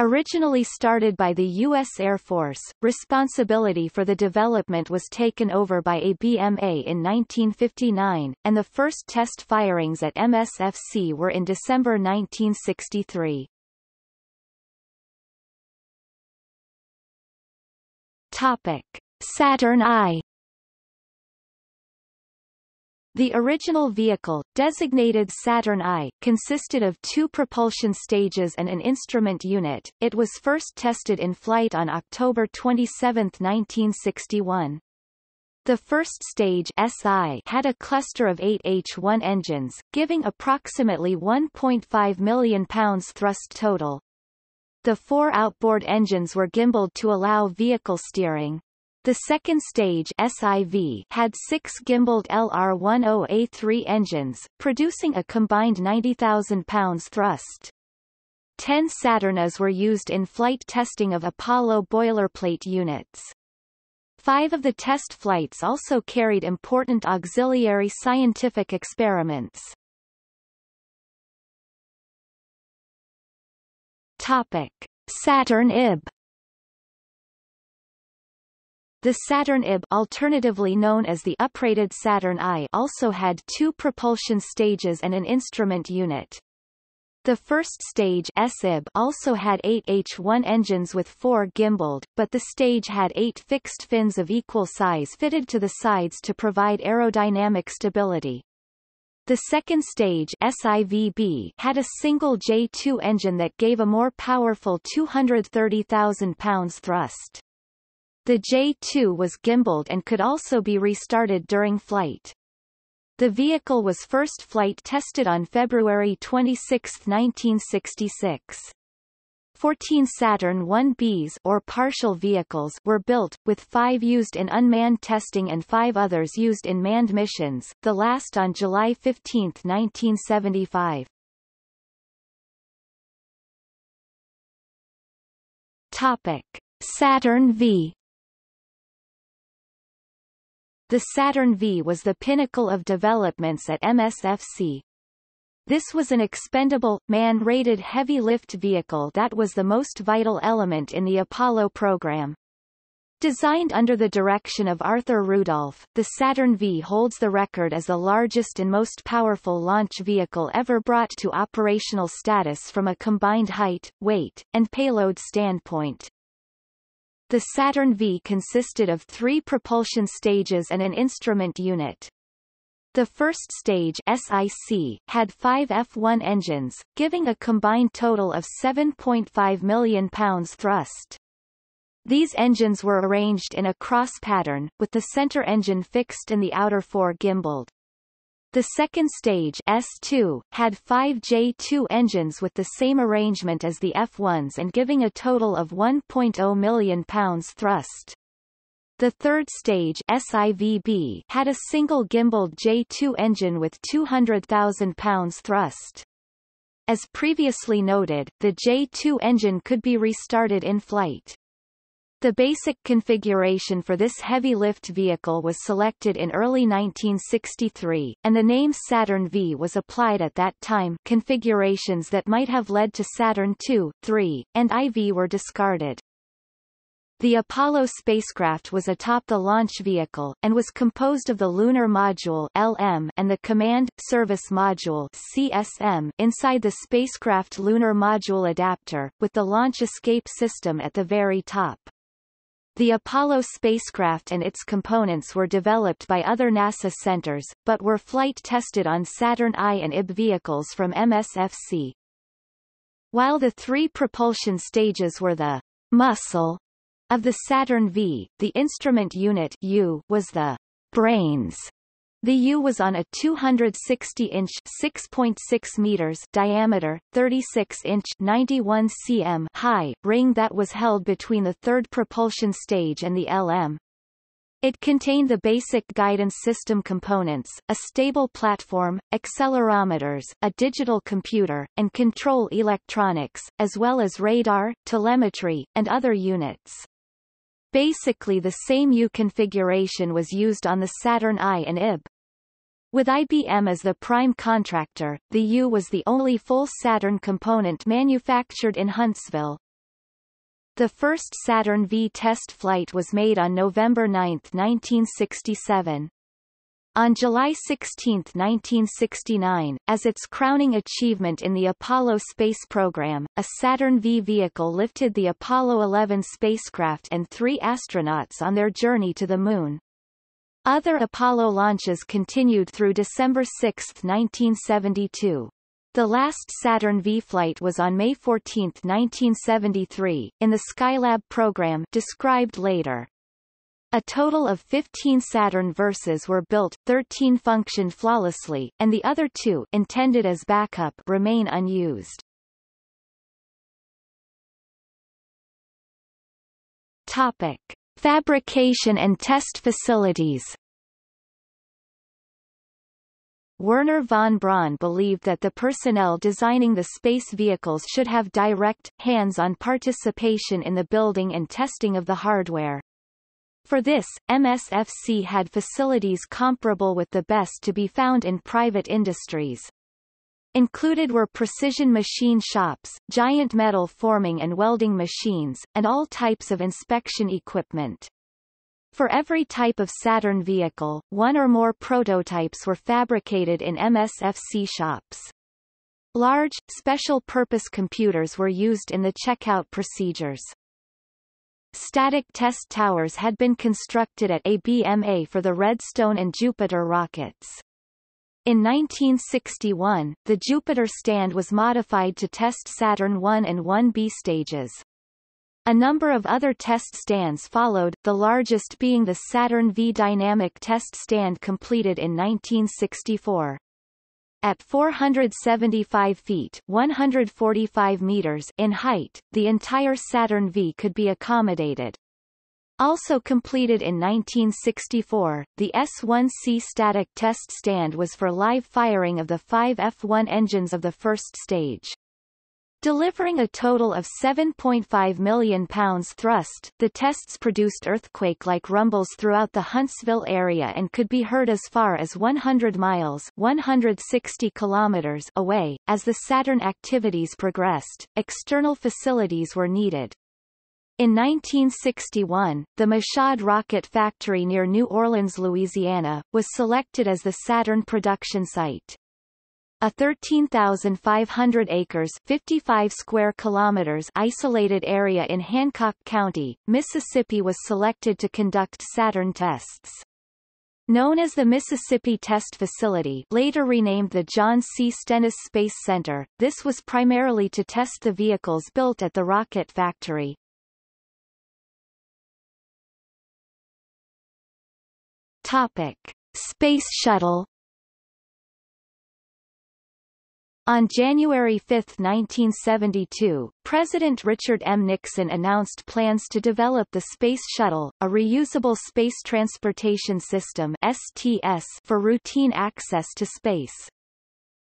Originally started by the U.S. Air Force, responsibility for the development was taken over by ABMA in 1959, and the first test firings at MSFC were in December 1963. Topic: Saturn I. The original vehicle, designated Saturn I, consisted of two propulsion stages and an instrument unit. It was first tested in flight on October 27, 1961. The first stage (SI) had a cluster of 8 H-1 engines, giving approximately 1.5 million pounds thrust total. The four outboard engines were gimbaled to allow vehicle steering. The second stage (SIV) had six gimbaled LR-10A3 engines, producing a combined 90,000 pounds thrust. 10 Saturns were used in flight testing of Apollo boilerplate units. 5 of the test flights also carried important auxiliary scientific experiments. Topic: Saturn IB. The Saturn IB, alternatively known as the uprated Saturn I, also had two propulsion stages and an instrument unit. The first stage SIB also had 8 H-1 engines with 4 gimbaled, but the stage had 8 fixed fins of equal size fitted to the sides to provide aerodynamic stability. The second stage SIVB had a single J-2 engine that gave a more powerful 230,000 pounds thrust. The J-2 was gimbaled and could also be restarted during flight. The vehicle was first flight tested on February 26, 1966. 14 Saturn 1Bs, or partial vehicles, were built, with 5 used in unmanned testing and 5 others used in manned missions, the last on July 15, 1975. Topic: Saturn V. The Saturn V was the pinnacle of developments at MSFC. This was an expendable, man-rated heavy-lift vehicle that was the most vital element in the Apollo program. Designed under the direction of Arthur Rudolph, the Saturn V holds the record as the largest and most powerful launch vehicle ever brought to operational status from a combined height, weight, and payload standpoint. The Saturn V consisted of 3 propulsion stages and an instrument unit. The first stage SIC had 5 F-1 engines, giving a combined total of 7.5 million pounds thrust. These engines were arranged in a cross pattern, with the center engine fixed and the outer 4 gimbaled. The second stage S2 had 5 J-2 engines with the same arrangement as the F-1s and giving a total of 1.0 million pounds thrust. The third stage SIVB had a single gimbaled J-2 engine with 200,000 pounds thrust. As previously noted, the J-2 engine could be restarted in flight. The basic configuration for this heavy-lift vehicle was selected in early 1963, and the name Saturn V was applied at that time. Configurations that might have led to Saturn II, III, and IV were discarded. The Apollo spacecraft was atop the launch vehicle, and was composed of the Lunar Module (LM) and the Command Service Module (CSM) inside the spacecraft Lunar Module adapter, with the launch escape system at the very top. The Apollo spacecraft and its components were developed by other NASA centers, but were flight-tested on Saturn I and IB vehicles from MSFC. While the three propulsion stages were the muscle of the Saturn V, the instrument unit U was the brains. The U was on a 260-inch (6.6 meters) diameter, 36-inch (91 cm) high ring that was held between the third propulsion stage and the LM. It contained the basic guidance system components, a stable platform, accelerometers, a digital computer, and control electronics, as well as radar, telemetry, and other units. Basically the same U configuration was used on the Saturn I and IB. With IBM as the prime contractor, the U was the only full Saturn component manufactured in Huntsville. The first Saturn V test flight was made on November 9, 1967. On July 16, 1969, as its crowning achievement in the Apollo space program, a Saturn V vehicle lifted the Apollo 11 spacecraft and three astronauts on their journey to the Moon. Other Apollo launches continued through December 6, 1972. The last Saturn V flight was on May 14, 1973, in the Skylab program described later. A total of 15 Saturn Verses were built, 13 functioned flawlessly, and the other two, intended as backup, remain unused. Topic: Fabrication and test facilities. Wernher von Braun believed that the personnel designing the space vehicles should have direct, hands-on participation in the building and testing of the hardware. For this, MSFC had facilities comparable with the best to be found in private industries. Included were precision machine shops, giant metal forming and welding machines, and all types of inspection equipment. For every type of Saturn vehicle, one or more prototypes were fabricated in MSFC shops. Large, special-purpose computers were used in the checkout procedures. Static test towers had been constructed at ABMA for the Redstone and Jupiter rockets. In 1961, the Jupiter stand was modified to test Saturn I and IB stages. A number of other test stands followed, the largest being the Saturn V dynamic test stand completed in 1964. At 475 feet (145 meters) in height, the entire Saturn V could be accommodated. Also completed in 1964, the S1C static test stand was for live firing of the 5 F1 engines of the first stage. Delivering a total of 7.5 million pounds thrust, the tests produced earthquake-like rumbles throughout the Huntsville area and could be heard as far as 100 miles (160 kilometers) away. As the Saturn activities progressed, external facilities were needed. In 1961, the Michaud Rocket Factory near New Orleans, Louisiana, was selected as the Saturn production site. A 13,500 acres (55 square kilometers) isolated area in Hancock County, Mississippi was selected to conduct Saturn tests. Known as the Mississippi Test Facility, later renamed the John C. Stennis Space Center, this was primarily to test the vehicles built at the rocket factory. Topic: Space Shuttle. On January 5, 1972, President Richard M. Nixon announced plans to develop the Space Shuttle, a reusable space transportation system (STS) for routine access to space.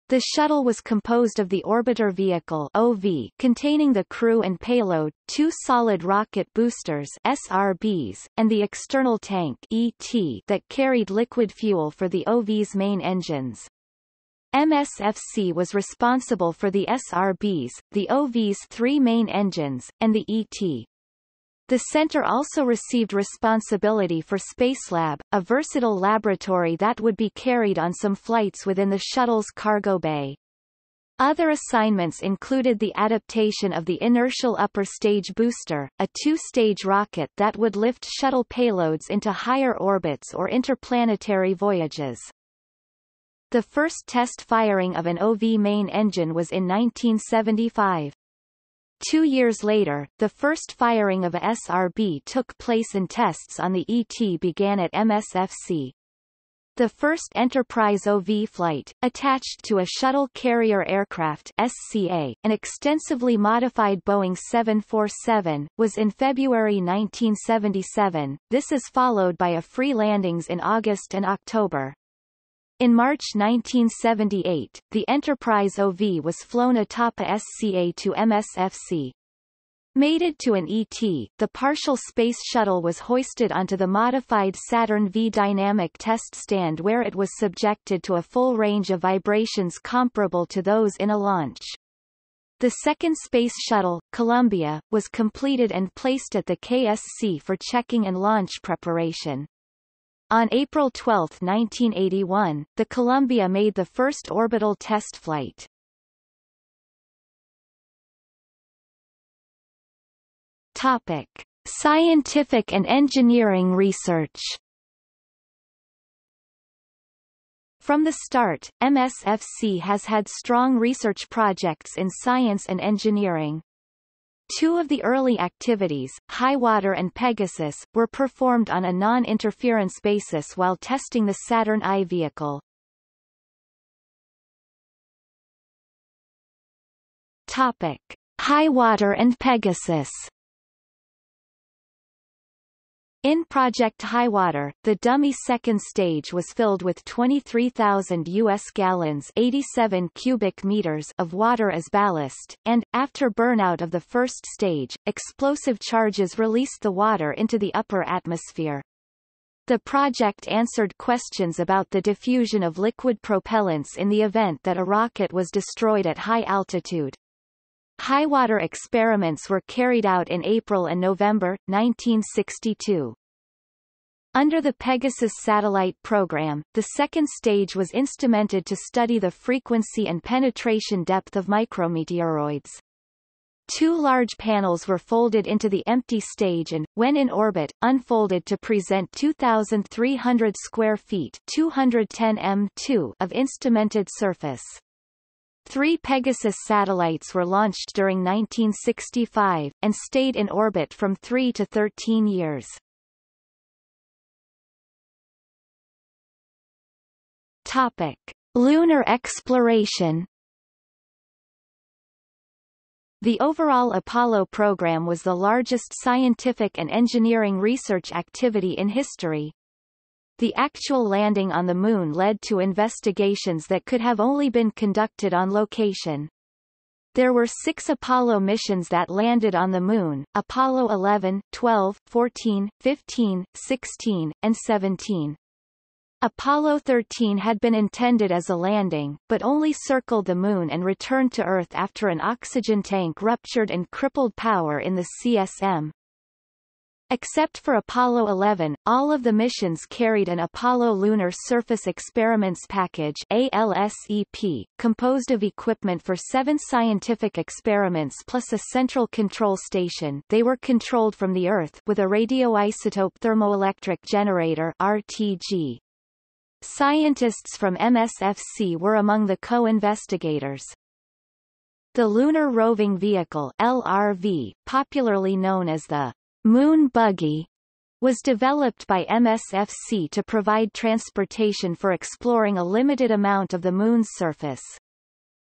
The shuttle was composed of the orbiter vehicle (OV) containing the crew and payload, two solid rocket boosters (SRBs), and the external tank (ET) that carried liquid fuel for the OV's main engines. MSFC was responsible for the SRBs, the OV's three main engines, and the ET. The center also received responsibility for Spacelab, a versatile laboratory that would be carried on some flights within the shuttle's cargo bay. Other assignments included the adaptation of the inertial upper stage booster, a two-stage rocket that would lift shuttle payloads into higher orbits or interplanetary voyages. The first test firing of an OV main engine was in 1975. 2 years later, the first firing of a SRB took place and tests on the ET began at MSFC. The first Enterprise OV flight, attached to a Shuttle Carrier Aircraft (SCA), an extensively modified Boeing 747, was in February 1977. This is followed by a free landings in August and October. In March 1978, the Enterprise OV was flown atop a SCA to MSFC. Mated to an ET, the partial space shuttle was hoisted onto the modified Saturn V dynamic test stand where it was subjected to a full range of vibrations comparable to those in a launch. The second space shuttle, Columbia, was completed and placed at the KSC for checking and launch preparation. On April 12, 1981, the Columbia made the first orbital test flight. Topic: Scientific and engineering research. From the start, MSFC has had strong research projects in science and engineering. Two of the early activities, Highwater and Pegasus, were performed on a non-interference basis while testing the Saturn I vehicle. Topic: Highwater and Pegasus. In Project Highwater, the dummy second stage was filled with 23,000 U.S. gallons (87 cubic meters) of water as ballast, and, after burnout of the first stage, explosive charges released the water into the upper atmosphere. The project answered questions about the diffusion of liquid propellants in the event that a rocket was destroyed at high altitude. Highwater experiments were carried out in April and November, 1962. Under the Pegasus satellite program, the second stage was instrumented to study the frequency and penetration depth of micrometeoroids. Two large panels were folded into the empty stage and, when in orbit, unfolded to present 2,300 square feet (210 m2) of instrumented surface. Three Pegasus satellites were launched during 1965, and stayed in orbit from 3 to 13 years. Topic: Lunar exploration. The overall Apollo program was the largest scientific and engineering research activity in history. The actual landing on the Moon led to investigations that could have only been conducted on location. There were 6 Apollo missions that landed on the Moon, Apollo 11, 12, 14, 15, 16, and 17. Apollo 13 had been intended as a landing, but only circled the Moon and returned to Earth after an oxygen tank ruptured and crippled power in the CSM. Except for Apollo 11, all of the missions carried an Apollo Lunar Surface Experiments Package (ALSEP), composed of equipment for 7 scientific experiments plus a central control station. They were controlled from the Earth with a radioisotope thermoelectric generator (RTG). Scientists from MSFC were among the co-investigators. The Lunar Roving Vehicle (LRV), popularly known as the Moon Buggy, was developed by MSFC to provide transportation for exploring a limited amount of the Moon's surface.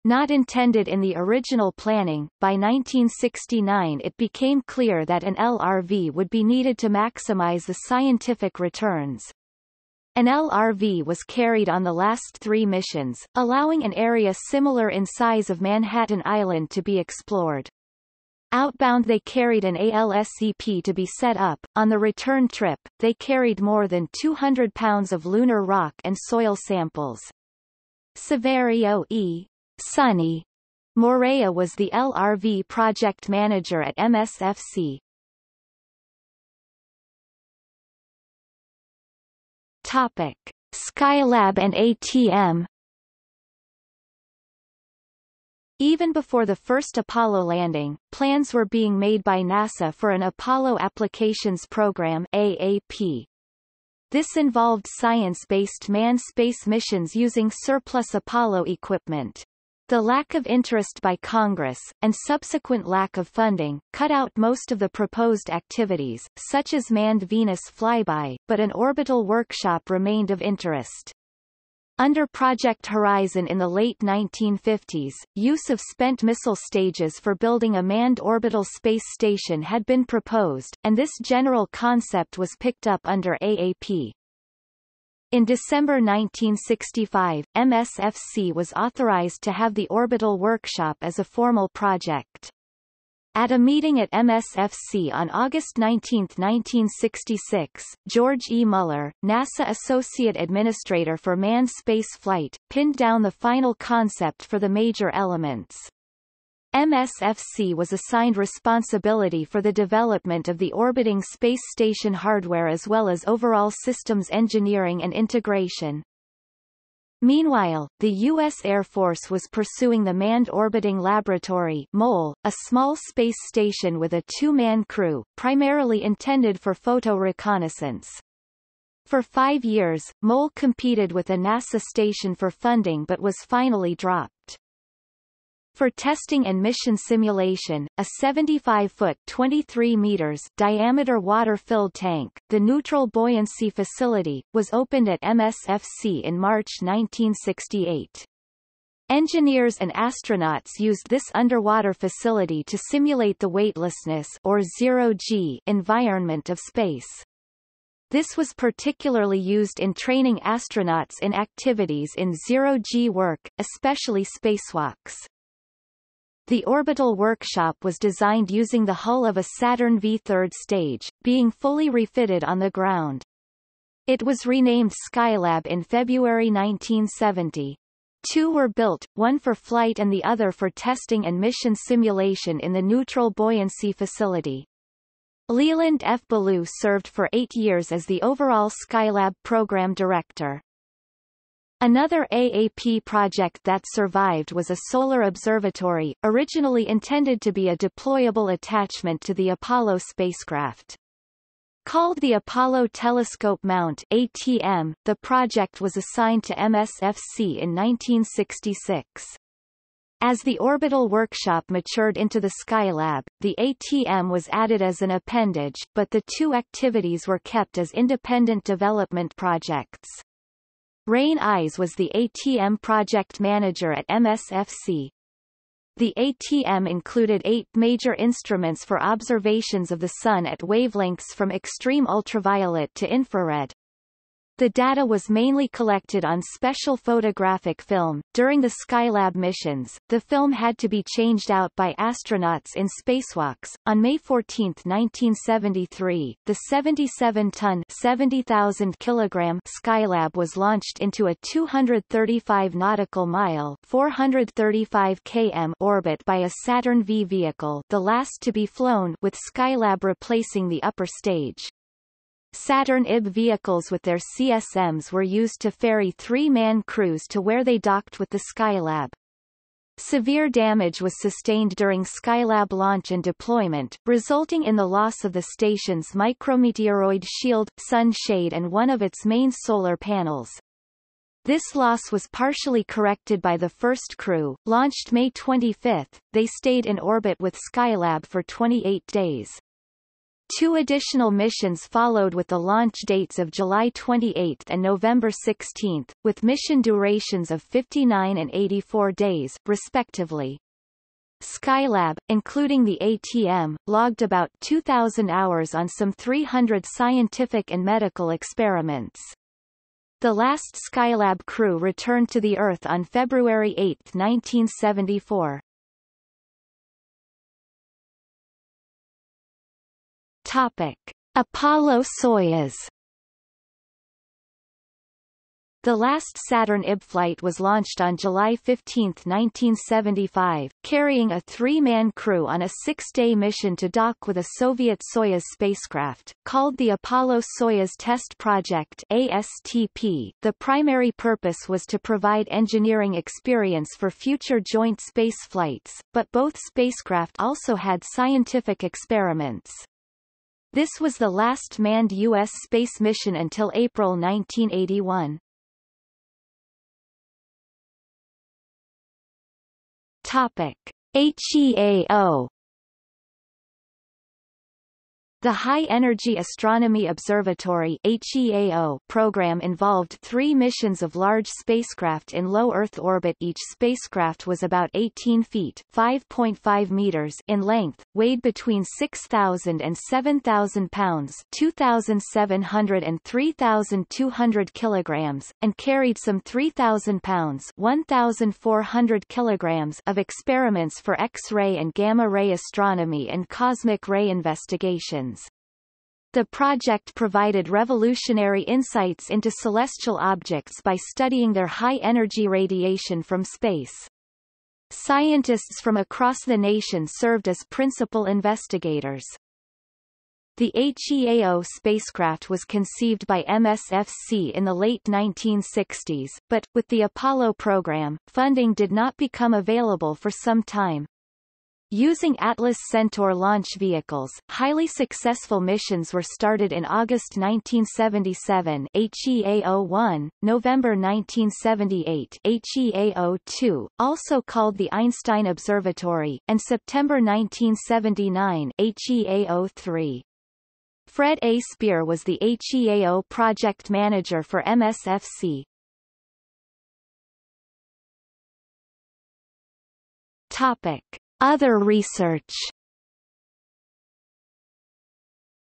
Not intended in the original planning, by 1969 it became clear that an LRV would be needed to maximize the scientific returns. An LRV was carried on the last 3 missions, allowing an area similar in size of Manhattan Island to be explored. Outbound they carried an ALSEP to be set up. On the return trip, they carried more than 200 pounds of lunar rock and soil samples. Saverio E. Sonny Morea was the LRV project manager at MSFC. Topic: Skylab and ATM. Even before the first Apollo landing, plans were being made by NASA for an Apollo Applications Program (AAP). This involved science-based manned space missions using surplus Apollo equipment. The lack of interest by Congress, and subsequent lack of funding, cut out most of the proposed activities, such as manned Venus flyby, but an orbital workshop remained of interest. Under Project Horizon in the late 1950s, use of spent missile stages for building a manned orbital space station had been proposed, and this general concept was picked up under AAP. In December 1965, MSFC was authorized to have the orbital workshop as a formal project. At a meeting at MSFC on August 19, 1966, George E. Muller, NASA Associate Administrator for Manned Space Flight, pinned down the final concept for the major elements. MSFC was assigned responsibility for the development of the orbiting space station hardware as well as overall systems engineering and integration. Meanwhile, the U.S. Air Force was pursuing the Manned Orbiting Laboratory (MOLE), a small space station with a two-man crew, primarily intended for photo reconnaissance. For 5 years, MOLE competed with a NASA station for funding but was finally dropped. For testing and mission simulation, a 75-foot (23 meters) diameter water-filled tank, the Neutral Buoyancy Facility, was opened at MSFC in March 1968. Engineers and astronauts used this underwater facility to simulate the weightlessness or zero-G environment of space. This was particularly used in training astronauts in activities in zero-G work, especially spacewalks. The orbital workshop was designed using the hull of a Saturn V3 stage, being fully refitted on the ground. It was renamed Skylab in February 1970. Two were built, one for flight and the other for testing and mission simulation in the Neutral Buoyancy Facility. Leland F. Ballou served for 8 years as the overall Skylab program director. Another AAP project that survived was a solar observatory, originally intended to be a deployable attachment to the Apollo spacecraft. Called the Apollo Telescope Mount (ATM), the project was assigned to MSFC in 1966. As the orbital workshop matured into the Skylab, the ATM was added as an appendage, but the two activities were kept as independent development projects. Rain Eyes was the ATM project manager at MSFC. The ATM included 8 major instruments for observations of the Sun at wavelengths from extreme ultraviolet to infrared. The data was mainly collected on special photographic film. During the Skylab missions, the film had to be changed out by astronauts in spacewalks. On May 14, 1973, the 77-ton (70,000 kilogram) Skylab was launched into a 235 nautical mile (435 km) orbit by a Saturn V vehicle, the last to be flown, with Skylab replacing the upper stage. Saturn IB vehicles with their CSMs were used to ferry 3-man crews to where they docked with the Skylab. Severe damage was sustained during Skylab launch and deployment, resulting in the loss of the station's micrometeoroid shield, sun shade, and one of its main solar panels. This loss was partially corrected by the first crew, launched May 25. They stayed in orbit with Skylab for 28 days. 2 additional missions followed with the launch dates of July 28 and November 16, with mission durations of 59 and 84 days, respectively. Skylab, including the ATM, logged about 2,000 hours on some 300 scientific and medical experiments. The last Skylab crew returned to the Earth on February 8, 1974. Topic: Apollo-Soyuz. The last Saturn IB flight was launched on July 15, 1975, carrying a three-man crew on a six-day mission to dock with a Soviet Soyuz spacecraft, called the Apollo-Soyuz Test Project (ASTP). The primary purpose was to provide engineering experience for future joint space flights, but both spacecraft also had scientific experiments. This was the last manned U.S. space mission until April 1981. Topic: HEAO. The High Energy Astronomy Observatory (HEAO) program involved three missions of large spacecraft in low Earth orbit. Each spacecraft was about 18 feet (5.5 meters) in length, weighed between 6,000 and 7,000 pounds (2,700 and 3,200 kilograms), and carried some 3,000 pounds (1,400 kilograms) of experiments for X-ray and gamma-ray astronomy and cosmic ray investigations. The project provided revolutionary insights into celestial objects by studying their high-energy radiation from space. Scientists from across the nation served as principal investigators. The HEAO spacecraft was conceived by MSFC in the late 1960s, but, with the Apollo program, funding did not become available for some time. Using Atlas Centaur launch vehicles, highly successful missions were started in August 1977 HEAO-1, November 1978 HEAO-2, also called the Einstein Observatory, and September 1979 HEAO-3. Fred A. Speer was the HEAO project manager for MSFC. Topic: Other research.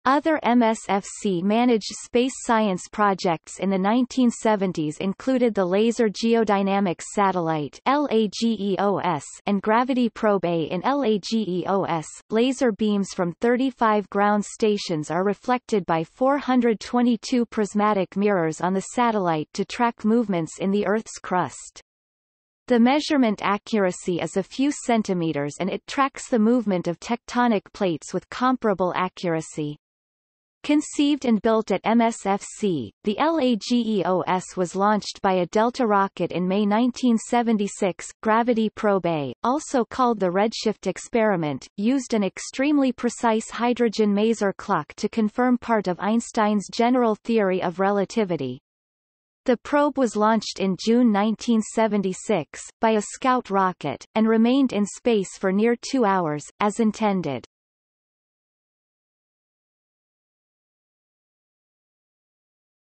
Other MSFC-managed space science projects in the 1970s included the Laser Geodynamics Satellite (LAGEOS) and Gravity Probe A. In LAGEOS, laser beams from 35 ground stations are reflected by 422 prismatic mirrors on the satellite to track movements in the Earth's crust. The measurement accuracy is a few centimeters and it tracks the movement of tectonic plates with comparable accuracy. Conceived and built at MSFC, the LAGEOS was launched by a Delta rocket in May 1976. Gravity Probe A, also called the Redshift experiment, used an extremely precise hydrogen maser clock to confirm part of Einstein's general theory of relativity. The probe was launched in June 1976, by a Scout rocket, and remained in space for near 2 hours, as intended.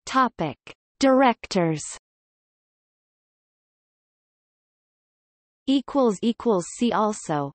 Topic: Directors. See also